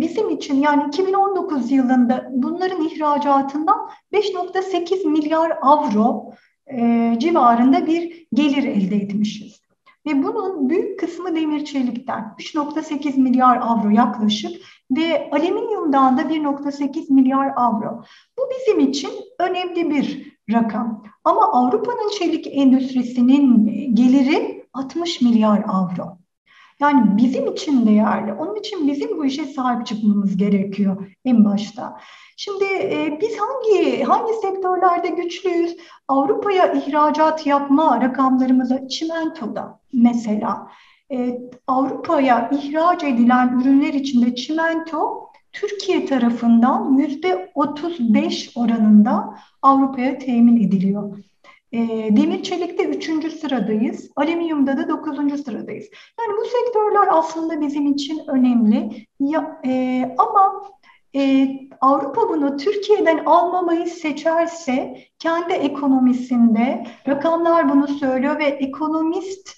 Bizim için yani 2019 yılında bunların ihracatından 5,8 milyar avro civarında bir gelir elde etmişiz. Ve bunun büyük kısmı demir çelikten 3,8 milyar avro yaklaşık ve alüminyumdan da 1,8 milyar avro. Bu bizim için önemli bir rakam. Ama Avrupa'nın çelik endüstrisinin geliri 60 milyar avro. Yani bizim için değerli. Onun için bizim bu işe sahip çıkmamız gerekiyor en başta. Şimdi biz hangi sektörlerde güçlüyüz? Avrupa'ya ihracat yapma rakamlarımızda çimentoda mesela. Avrupa'ya ihraç edilen ürünler içinde çimento Türkiye tarafından %35 oranında Avrupa'ya temin ediliyor. Demir çelikte 3. sıradayız, alüminyumda da 9. sıradayız. Yani bu sektörler aslında bizim için önemli. Ama Avrupa bunu Türkiye'den almamayı seçerse kendi ekonomisinde rakamlar bunu söylüyor ve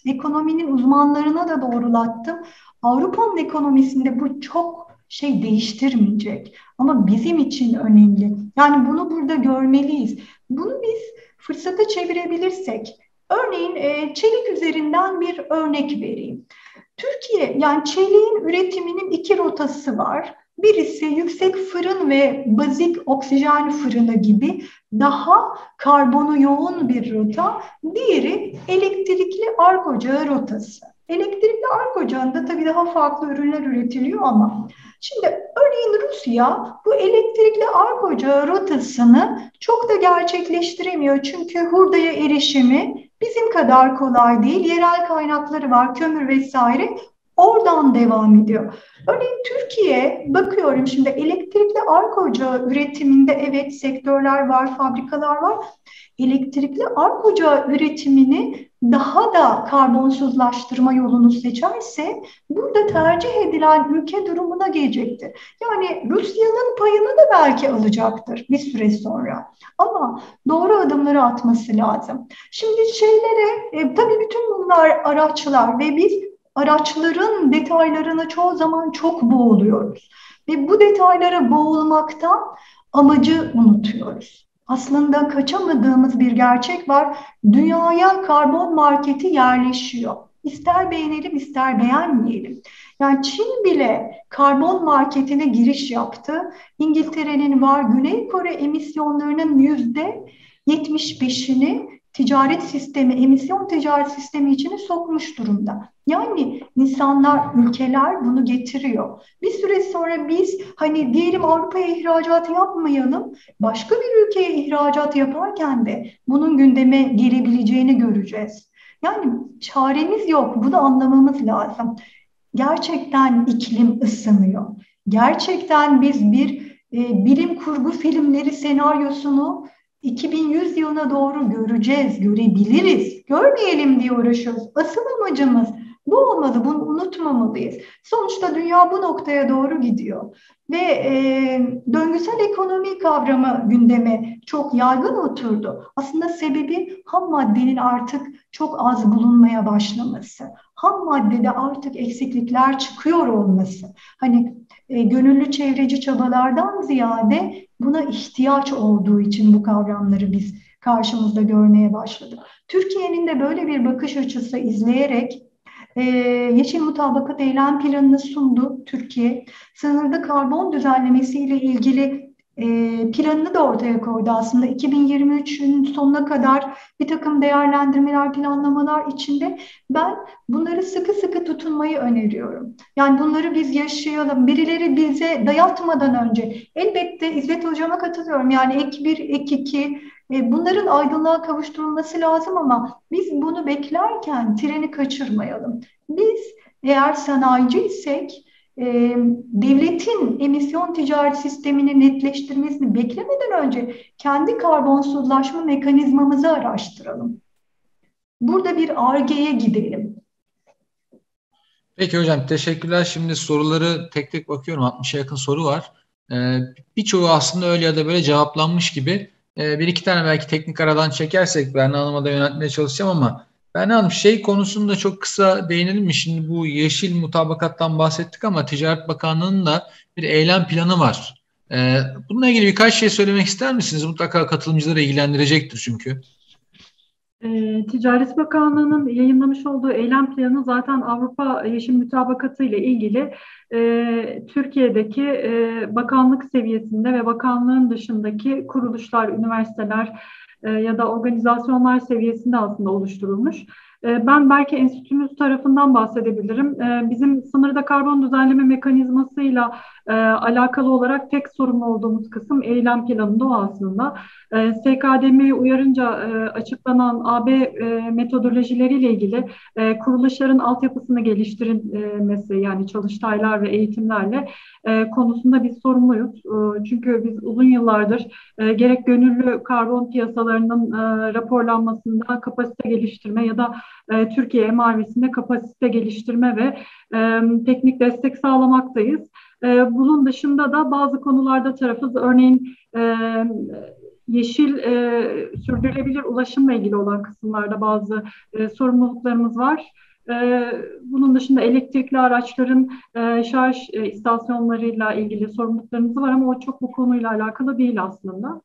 ekonominin uzmanlarına da doğrulattım. Avrupa'nın ekonomisinde bu çok şey değiştirmeyecek ama bizim için önemli. Yani bunu burada görmeliyiz. Bunu biz fırsata çevirebilirsek, örneğin çelik üzerinden bir örnek vereyim. Türkiye, yani çeliğin üretiminin 2 rotası var. Birisi yüksek fırın ve bazik oksijen fırını gibi daha karbonu yoğun bir rota. Diğeri elektrikli ark ocağı rotası. Elektrikli ark ocağında tabii daha farklı ürünler üretiliyor ama şimdi örneğin Rusya bu elektrikli ark ocağı rotasını çok da gerçekleştiremiyor. Çünkü hurdaya erişimi bizim kadar kolay değil. Yerel kaynakları var, kömür vesaire. Oradan devam ediyor. Örneğin Türkiye, bakıyorum şimdi elektrikli ark ocağı üretiminde evet sektörler var, fabrikalar var. Elektrikli ark ocağı üretimini daha da karbonsuzlaştırma yolunu seçerse burada tercih edilen ülke durumuna gelecektir. Yani Rusya'nın payını da belki alacaktır bir süre sonra. Ama doğru adımları atması lazım. Şimdi tabii bütün bunlar araçlar ve biz araçların detaylarına çoğu zaman çok boğuluyoruz. Ve bu detaylara boğulmaktan amacı unutuyoruz. Aslında kaçamadığımız bir gerçek var. Dünyaya karbon marketi yerleşiyor. İster beğenelim, ister beğenmeyelim. Yani Çin bile karbon marketine giriş yaptı. İngiltere'nin var. Güney Kore emisyonlarının %75'ini emisyon ticaret sistemi içine sokmuş durumda. Yani ülkeler bunu getiriyor. Bir süre sonra biz diyelim Avrupa'ya ihracat yapmayalım, başka bir ülkeye ihracat yaparken de bunun gündeme gelebileceğini göreceğiz. Yani çaremiz yok, bunu anlamamız lazım. Gerçekten iklim ısınıyor. Gerçekten biz bir bilim kurgu filmleri senaryosunu 2100 yılına doğru göreceğiz, görebiliriz. Görmeyelim diye uğraşıyoruz. Asıl amacımız bu olmalı, bunu unutmamalıyız. Sonuçta dünya bu noktaya doğru gidiyor. Ve döngüsel ekonomi kavramı gündeme çok yaygın oturdu. Aslında sebebi ham maddenin artık çok az bulunmaya başlaması. Ham maddede artık eksiklikler çıkıyor olması. Gönüllü çevreci çabalardan ziyade buna ihtiyaç olduğu için bu kavramları biz karşımızda görmeye başladık. Türkiye'nin de böyle bir bakış açısı izleyerek Yeşil Mutabakat Eylem Planı'nı sundu Türkiye. Sınırda karbon düzenlemesiyle ilgili planını da ortaya koydu aslında. 2023'ün sonuna kadar bir takım değerlendirmeler, planlamalar içinde ben bunları sıkı sıkı tutunmayı öneriyorum. Yani bunları biz yaşayalım. Birileri bize dayatmadan önce elbette İzzet Hocam'a katılıyorum. Yani ek 1, ek 2 bunların aydınlığa kavuşturulması lazım ama biz bunu beklerken treni kaçırmayalım. Biz eğer sanayici isek devletin emisyon ticaret sistemini netleştirmesini beklemeden önce kendi karbonsuzlaşma mekanizmamızı araştıralım. Burada bir Ar-Ge'ye gidelim. Peki hocam, teşekkürler. Şimdi soruları tek tek bakıyorum. 60'a yakın soru var. Birçoğu aslında öyle ya da böyle cevaplanmış gibi. Bir iki tane belki teknik aradan çekersek Berna Hanım'a da yöneltmeye çalışacağım ama Berna Hanım konusunda çok kısa değinelim mi? Şimdi bu yeşil mutabakattan bahsettik ama Ticaret Bakanlığı'nın da bir eylem planı var. Bununla ilgili birkaç şey söylemek ister misiniz? Mutlaka katılımcıları ilgilendirecektir çünkü. Ticaret Bakanlığı'nın yayınlamış olduğu eylem planı zaten Avrupa Yeşil Mutabakatı ile ilgili Türkiye'deki bakanlık seviyesinde ve bakanlığın dışındaki kuruluşlar, üniversiteler ya da organizasyonlar seviyesinde aslında oluşturulmuş. Ben belki enstitümüz tarafından bahsedebilirim. Bizim sınırda karbon düzenleme mekanizmasıyla alakalı olarak tek sorumlu olduğumuz kısım eylem planında o aslında. SKDM'yi uyarınca açıklanan AB metodolojileriyle ilgili kuruluşların altyapısını geliştirilmesi, yani çalıştaylar ve eğitimlerle konusunda biz sorumluyuz. Çünkü biz uzun yıllardır gerek gönüllü karbon piyasalarının raporlanmasında kapasite geliştirme ya da Türkiye MRV'sinde kapasite geliştirme ve teknik destek sağlamaktayız. Bunun dışında da bazı konularda tarafız. Örneğin yeşil sürdürülebilir ulaşımla ilgili olan kısımlarda bazı sorumluluklarımız var. Bunun dışında elektrikli araçların şarj istasyonlarıyla ilgili sorumluluklarımız var ama o çok bu konuyla alakalı değil aslında.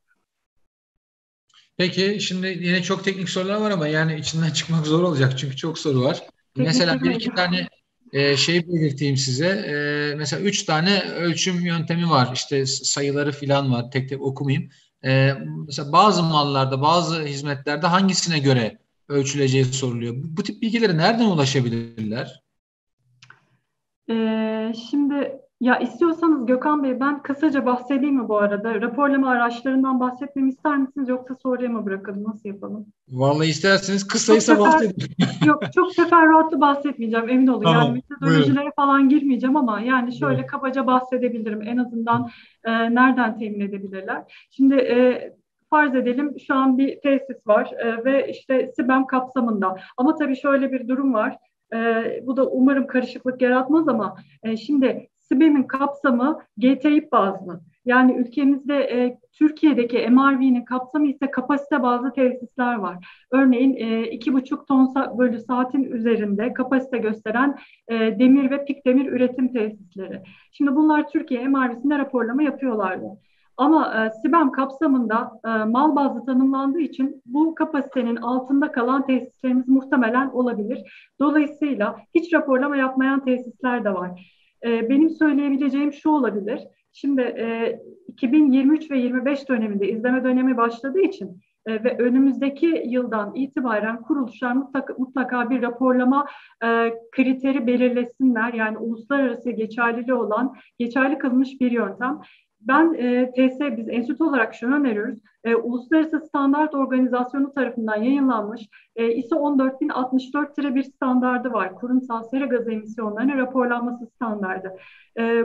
Peki şimdi yine çok teknik sorular var ama yani içinden çıkmak zor olacak çünkü çok soru var. Teknik mesela bir iki tane belirteyim size. Mesela 3 tane ölçüm yöntemi var. İşte sayıları falan var. Tek tek okumayayım. Mesela bazı mallarda, bazı hizmetlerde hangisine göre ölçüleceği soruluyor. Bu tip bilgilere nereden ulaşabilirler? Şimdi istiyorsanız Gökhan Bey ben kısaca bahsedeyim mi bu arada? Raporlama araçlarından bahsetmemi ister misiniz yoksa soruya mı bırakalım? Nasıl yapalım? Vallahi isterseniz kısaysa bahsedeyim. Yok, çok teferruatlı bahsetmeyeceğim emin olun. Tamam, yani metodolojilere falan girmeyeceğim ama yani şöyle kabaca bahsedebilirim. En azından nereden temin edebilirler? Şimdi farz edelim şu an bir tesis var ve işte SİBEM kapsamında. Ama tabii şöyle bir durum var. Bu da umarım karışıklık yaratmaz ama şimdi SİBEM'in kapsamı GTİP bazlı. Yani ülkemizde Türkiye'deki MRV'nin kapsamı ise kapasite bazlı tesisler var. Örneğin 2,5 ton bölü saatin üzerinde kapasite gösteren demir ve pik demir üretim tesisleri. Şimdi bunlar Türkiye MRV'sinde raporlama yapıyorlardı. Ama SİBEM kapsamında mal bazlı tanımlandığı için bu kapasitenin altında kalan tesislerimiz muhtemelen olabilir. Dolayısıyla hiç raporlama yapmayan tesisler de var. Benim söyleyebileceğim şu olabilir. Şimdi 2023 ve 25 döneminde izleme dönemi başladığı için ve önümüzdeki yıldan itibaren kuruluşlar mutlaka bir raporlama kriteri belirlesinler. Yani uluslararası geçerli kılmış bir yöntem. Biz enstitü olarak şunu öneriyoruz. Uluslararası Standart Organizasyonu tarafından yayınlanmış ISO 14064-1 standardı var. Kurumsal sera gazı emisyonlarının raporlanması standardı.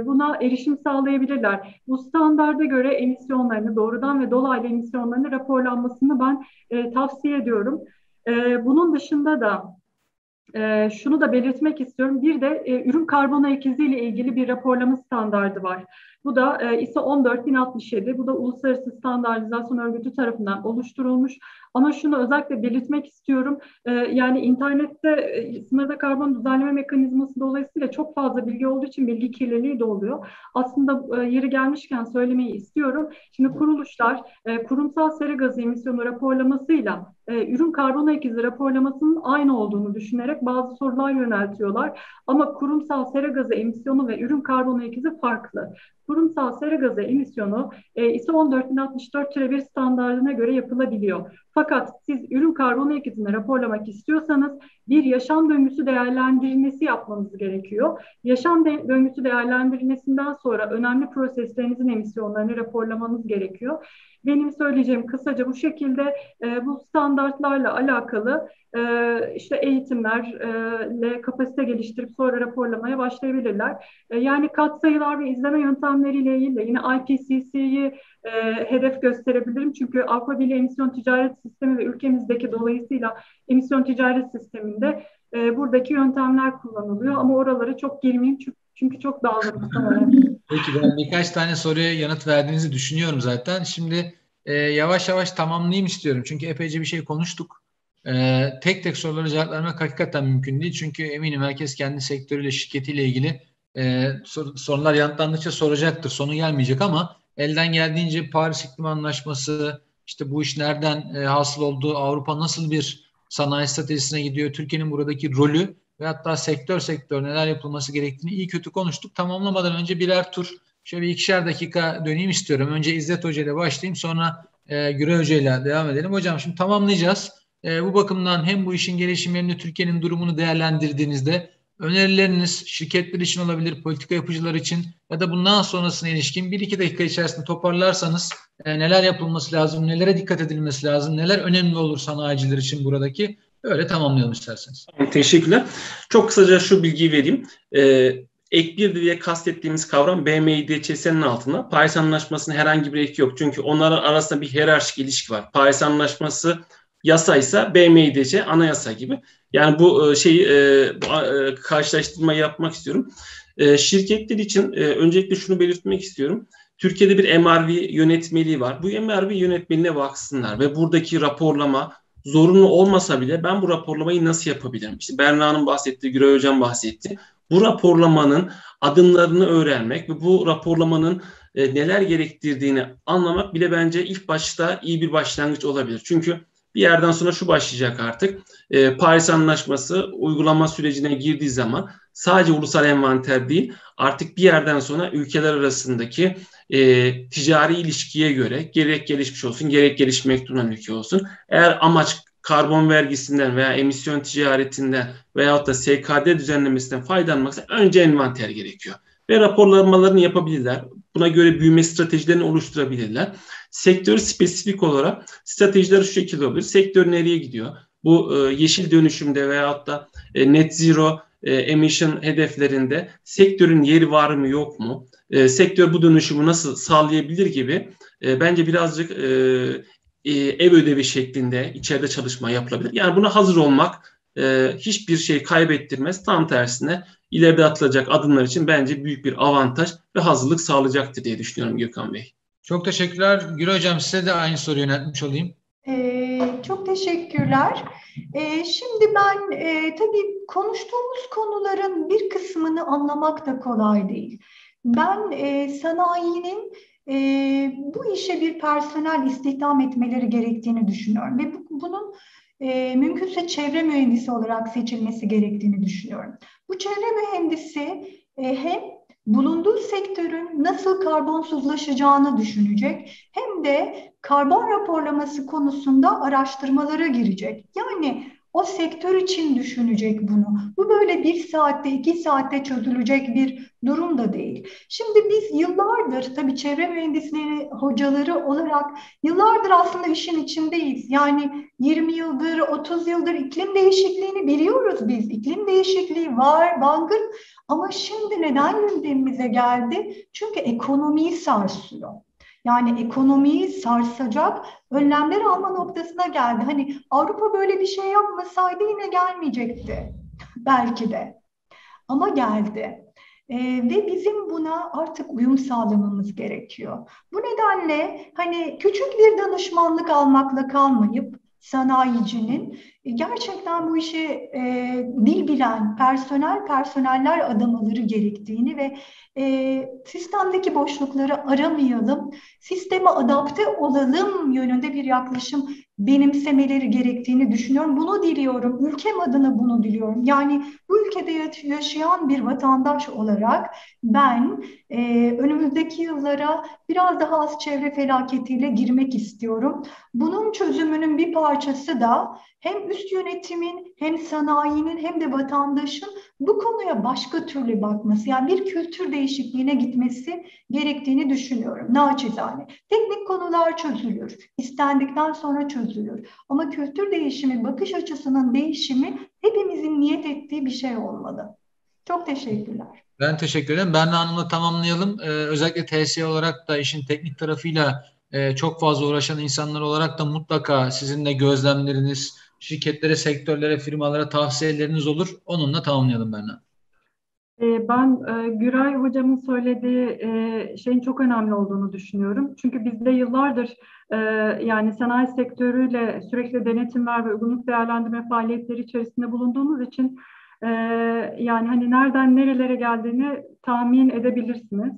Buna erişim sağlayabilirler. Bu standarda göre emisyonlarını, doğrudan ve dolaylı emisyonlarını raporlanmasını ben tavsiye ediyorum. Bunun dışında da şunu da belirtmek istiyorum. Bir de ürün karbon ayak iziyle ilgili bir raporlama standardı var. Bu da ISO 14067. Bu da Uluslararası Standartizasyon Örgütü tarafından oluşturulmuş. Ama şunu özellikle belirtmek istiyorum. Yani internette sınırda karbon düzenleme mekanizması dolayısıyla çok fazla bilgi olduğu için bilgi kirliliği de oluyor. Aslında yeri gelmişken söylemeyi istiyorum. Şimdi kuruluşlar kurumsal sera gazı emisyonu raporlamasıyla ürün karbon ayak izi raporlamasının aynı olduğunu düşünerek bazı sorular yöneltiyorlar. Ama kurumsal sera gazı emisyonu ve ürün karbon ayak izi farklı. Kurumsal sera gazı emisyonu ISO 14064-1 standardına göre yapılabiliyor. Fakat siz ürün karbon ayak izini raporlamak istiyorsanız bir yaşam döngüsü değerlendirmesi yapmanız gerekiyor. Yaşam döngüsü değerlendirmesinden sonra önemli proseslerinizin emisyonlarını raporlamanız gerekiyor. Benim söyleyeceğim kısaca bu şekilde. Bu standartlarla alakalı işte eğitimlerle kapasite geliştirip sonra raporlamaya başlayabilirler. Yani katsayılar ve izleme yöntemleriyle ilgili yine IPCC'yi hedef gösterebilirim. Çünkü Avrupa Birliği emisyon ticaret sistemi ve ülkemizdeki dolayısıyla emisyon ticaret sisteminde buradaki yöntemler kullanılıyor. Ama oralara çok girmeyeyim çünkü çok dağılırım. Peki, ben birkaç tane soruya yanıt verdiğinizi düşünüyorum zaten. Şimdi yavaş yavaş tamamlayayım istiyorum. Çünkü epeyce bir şey konuştuk. Tek tek sorulara cevap vermek hakikaten mümkün değil. Çünkü eminim herkes kendi sektörüyle, şirketiyle ilgili sorular yanıtlandıkça soracaktır. Sonu gelmeyecek ama elden geldiğince Paris İklim Anlaşması, işte bu iş nereden hasıl oldu, Avrupa nasıl bir sanayi stratejisine gidiyor, Türkiye'nin buradaki rolü ve hatta sektör neler yapılması gerektiğini iyi kötü konuştuk. Tamamlamadan önce birer tur, şöyle ikişer dakika döneyim istiyorum. Önce İzzet Hoca ile başlayayım, sonra Güray Hoca ile devam edelim. Hocam şimdi tamamlayacağız. Bu bakımdan hem bu işin gelişimlerini, Türkiye'nin durumunu değerlendirdiğinizde önerileriniz şirketler için olabilir, politika yapıcılar için ya da bundan sonrasına ilişkin 1-2 dakika içerisinde toparlarsanız neler yapılması lazım, nelere dikkat edilmesi lazım, neler önemli olur sanayiciler için buradaki, öyle tamamlayalım isterseniz. Teşekkürler. Çok kısaca şu bilgiyi vereyim. Ek 1 diye kastettiğimiz kavram BMİDÇS'nin altında. Paris Anlaşması'nın herhangi bir eki yok. Çünkü onların arasında bir hiyerarşik ilişki var. Paris Anlaşması yasaysa BMİDÇ anayasa gibi. Yani bu karşılaştırmayı yapmak istiyorum. Şirketler için öncelikle şunu belirtmek istiyorum. Türkiye'de bir MRV yönetmeliği var. Bu MRV yönetmeliğine baksınlar ve buradaki raporlama zorunlu olmasa bile ben bu raporlamayı nasıl yapabilirim? İşte Berna'nın bahsettiği, Güray Hocam bahsetti. Bu raporlamanın adımlarını öğrenmek ve bu raporlamanın neler gerektirdiğini anlamak bile bence ilk başta iyi bir başlangıç olabilir. Çünkü bir yerden sonra şu başlayacak artık. Paris Anlaşması uygulama sürecine girdiği zaman sadece ulusal envanter değil, artık bir yerden sonra ülkeler arasındaki ticari ilişkiye göre gerek gelişmiş olsun, gerek gelişmekte olan ülke olsun. Eğer amaç karbon vergisinden veya emisyon ticaretinden veyahut da SKD düzenlemesinden faydalanmaksa önce envanter gerekiyor. Ve raporlamalarını yapabilirler. Buna göre büyüme stratejilerini oluşturabilirler. Sektör spesifik olarak stratejiler şu şekilde olabilir. Sektör nereye gidiyor? Bu yeşil dönüşümde veyahut da net zero emission hedeflerinde sektörün yeri var mı yok mu? Sektör bu dönüşümü nasıl sağlayabilir gibi bence birazcık ev ödevi şeklinde içeride çalışma yapılabilir. Yani buna hazır olmak hiçbir şey kaybettirmez. Tam tersine ileride atılacak adımlar için bence büyük bir avantaj ve hazırlık sağlayacaktır diye düşünüyorum Gökhan Bey. Çok teşekkürler. Güray Hocam, size de aynı soruyu yöneltmiş olayım. Çok teşekkürler. Şimdi ben tabii konuştuğumuz konuların bir kısmını anlamak da kolay değil. Ben sanayinin bu işe bir personel istihdam etmeleri gerektiğini düşünüyorum ve bunun mümkünse çevre mühendisi olarak seçilmesi gerektiğini düşünüyorum. Bu çevre mühendisi hem bulunduğu sektörün nasıl karbonsuzlaşacağını düşünecek hem de karbon raporlaması konusunda araştırmalara girecek. Yani o sektör için düşünecek bunu. Bu böyle 1 saatte 2 saatte çözülecek bir durum da değil. Şimdi biz yıllardır tabii çevre mühendisleri hocaları olarak yıllardır aslında işin içindeyiz. Yani 20 yıldır, 30 yıldır iklim değişikliğini biliyoruz biz. İklim değişikliği var, bangır ama şimdi neden gündemimize geldi? Çünkü ekonomiyi sarsıyor. Yani ekonomiyi sarsacak önlemler alma noktasına geldi. Hani Avrupa böyle bir şey yapmasaydı yine gelmeyecekti belki de. Ama geldi. Ve bizim buna artık uyum sağlamamız gerekiyor. Bu nedenle hani küçük bir danışmanlık almakla kalmayıp sanayicinin gerçekten bu işe dil bilen personeller adamaları gerektiğini ve sistemdeki boşlukları aramayalım, sisteme adapte olalım yönünde bir yaklaşım benimsemeleri gerektiğini düşünüyorum. Bunu diliyorum, ülkem adına bunu diliyorum. Yani bu ülkede yaşayan bir vatandaş olarak ben önümüzdeki yıllara biraz daha az çevre felaketiyle girmek istiyorum. Bunun çözümünün bir parçası da hem üst yönetimin, hem sanayinin, hem de vatandaşın bu konuya başka türlü bakması, yani bir kültür değişikliğine gitmesi gerektiğini düşünüyorum. Naçizane. Teknik konular çözülür. İstendikten sonra çözülür. Ama kültür değişimi, bakış açısının değişimi hepimizin niyet ettiği bir şey olmalı. Çok teşekkürler. Ben teşekkür ederim. Berna Hanım'la tamamlayalım. Özellikle TSE olarak da işin teknik tarafıyla çok fazla uğraşan insanlar olarak da mutlaka sizin de gözlemleriniz, şirketlere, sektörlere, firmalara tavsiyeleriniz olur. Onunla tamamlayalım Berna. Ben Güray Hocam'ın söylediği şeyin çok önemli olduğunu düşünüyorum. Çünkü bizde yıllardır yani sanayi sektörüyle sürekli denetimler ve uygunluk değerlendirme faaliyetleri içerisinde bulunduğumuz için yani hani nereden nerelere geldiğini tahmin edebilirsiniz.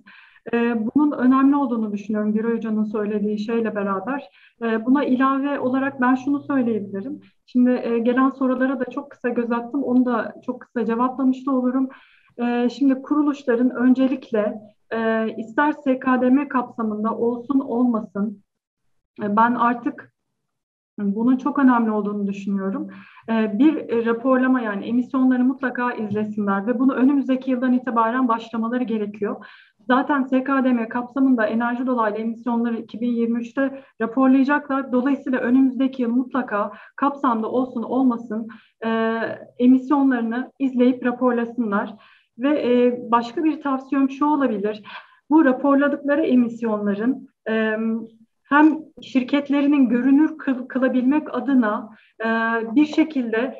Bunun önemli olduğunu düşünüyorum Güray Hoca'nın söylediği şeyle beraber. Buna ilave olarak ben şunu söyleyebilirim. Şimdi gelen sorulara da çok kısa göz attım. Onu da çok kısa cevaplamış da olurum. Şimdi kuruluşların öncelikle ister SKDM kapsamında olsun olmasın ben artık bunun çok önemli olduğunu düşünüyorum. Bir raporlama yani emisyonları mutlaka izlesinler ve bunu önümüzdeki yıldan itibaren başlamaları gerekiyor. Zaten SKDM kapsamında enerji dolaylı emisyonları 2023'te raporlayacaklar. Dolayısıyla önümüzdeki yıl mutlaka kapsamda olsun olmasın emisyonlarını izleyip raporlasınlar. Ve başka bir tavsiyem şu olabilir. Bu raporladıkları emisyonların hem şirketlerinin görünür kılabilmek adına bir şekilde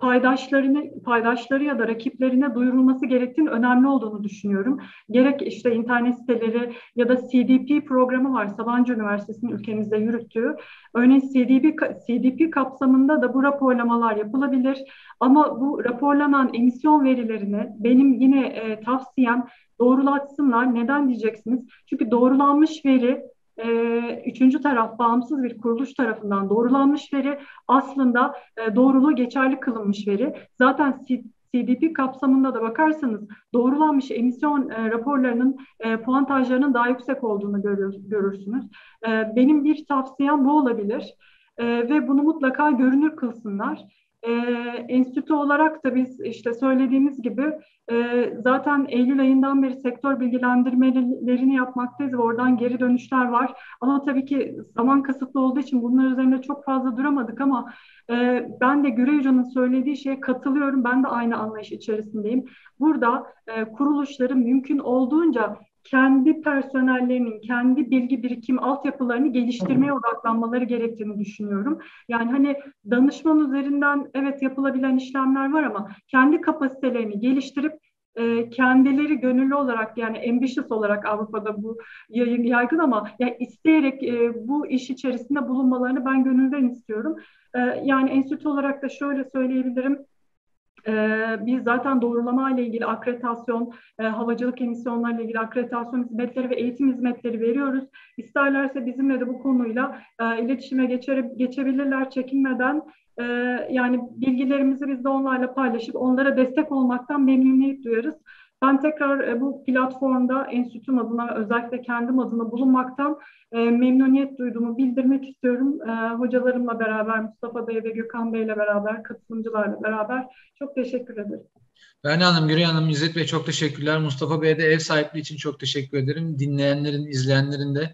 paydaşları ya da rakiplerine duyurulması gerektiğinin önemli olduğunu düşünüyorum. Gerek işte internet siteleri ya da CDP programı var. Sabancı Üniversitesi'nin ülkemizde yürüttüğü. Örneğin CDP kapsamında da bu raporlamalar yapılabilir. Ama bu raporlanan emisyon verilerini benim yine tavsiyem doğrulatsınlar. Neden diyeceksiniz? Çünkü doğrulanmış veri üçüncü taraf bağımsız bir kuruluş tarafından doğrulanmış veri aslında doğruluğu geçerli kılınmış veri. Zaten CDP kapsamında da bakarsanız doğrulanmış emisyon raporlarının puantajlarının daha yüksek olduğunu görürsünüz. Benim bir tavsiyem bu olabilir ve bunu mutlaka görünür kılsınlar. Enstitü olarak da biz işte söylediğimiz gibi zaten Eylül ayından beri sektör bilgilendirmelerini yapmaktayız ve oradan geri dönüşler var. Ama tabii ki zaman kısıtlı olduğu için bunlar üzerinde çok fazla duramadık ama ben de Güray Hoca'nın söylediği şeye katılıyorum. Ben de aynı anlayış içerisindeyim. Burada kuruluşların mümkün olduğunca kendi personellerinin, kendi bilgi birikim altyapılarını geliştirmeye odaklanmaları gerektiğini düşünüyorum. Yani hani danışman üzerinden evet yapılabilen işlemler var ama kendi kapasitelerini geliştirip kendileri gönüllü olarak, yani ambitious olarak Avrupa'da bu yaygın ama yani isteyerek bu iş içerisinde bulunmalarını ben gönülden istiyorum. Yani enstitü olarak da şöyle söyleyebilirim. Biz zaten doğrulama ile ilgili akreditasyon, havacılık emisyonları ile ilgili akreditasyon hizmetleri ve eğitim hizmetleri veriyoruz. İsterlerse bizimle de bu konuyla iletişime geçebilirler çekinmeden. Yani bilgilerimizi biz de onlarla paylaşıp onlara destek olmaktan memnuniyet duyarız. Ben tekrar bu platformda enstitüm adına, özellikle kendim adına bulunmaktan memnuniyet duyduğumu bildirmek istiyorum. Hocalarımla beraber, Mustafa Bey ve Gökhan Bey'le beraber, katılımcılarla beraber çok teşekkür ederim. Berna Hanım, Güray Hanım, İzzet Bey çok teşekkürler. Mustafa Bey'e de ev sahipliği için çok teşekkür ederim. Dinleyenlerin, izleyenlerin de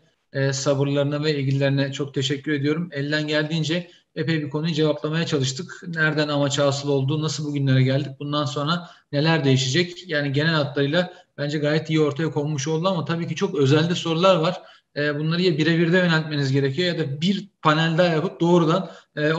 sabırlarına ve ilgilerine çok teşekkür ediyorum. Elden geldiğince epey bir konuyu cevaplamaya çalıştık. Nereden amaç hasıl oldu, nasıl bugünlere geldik, bundan sonra neler değişecek? Yani genel hatlarıyla bence gayet iyi ortaya konmuş oldu ama tabii ki çok özelde sorular var. Bunları ya birebirde yöneltmeniz gerekiyor ya da bir panel daha yapıp doğrudan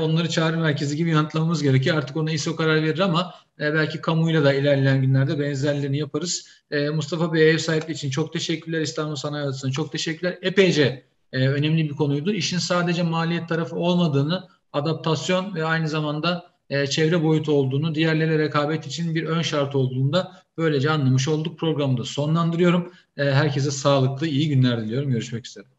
onları çağrı merkezi gibi yanıtlamamız gerekiyor. Artık ona ISO karar verir ama belki kamuyla da ilerleyen günlerde benzerlerini yaparız. Mustafa Bey, ev sahipliği için çok teşekkürler. İstanbul Sanayi Odası'na çok teşekkürler. Epeyce önemli bir konuydu. İşin sadece maliyet tarafı olmadığını, adaptasyon ve aynı zamanda çevre boyutu olduğunu, diğerleriyle rekabet için bir ön şart olduğunu da böylece anlamış olduk. Programı da sonlandırıyorum. Herkese sağlıklı, iyi günler diliyorum. Görüşmek üzere.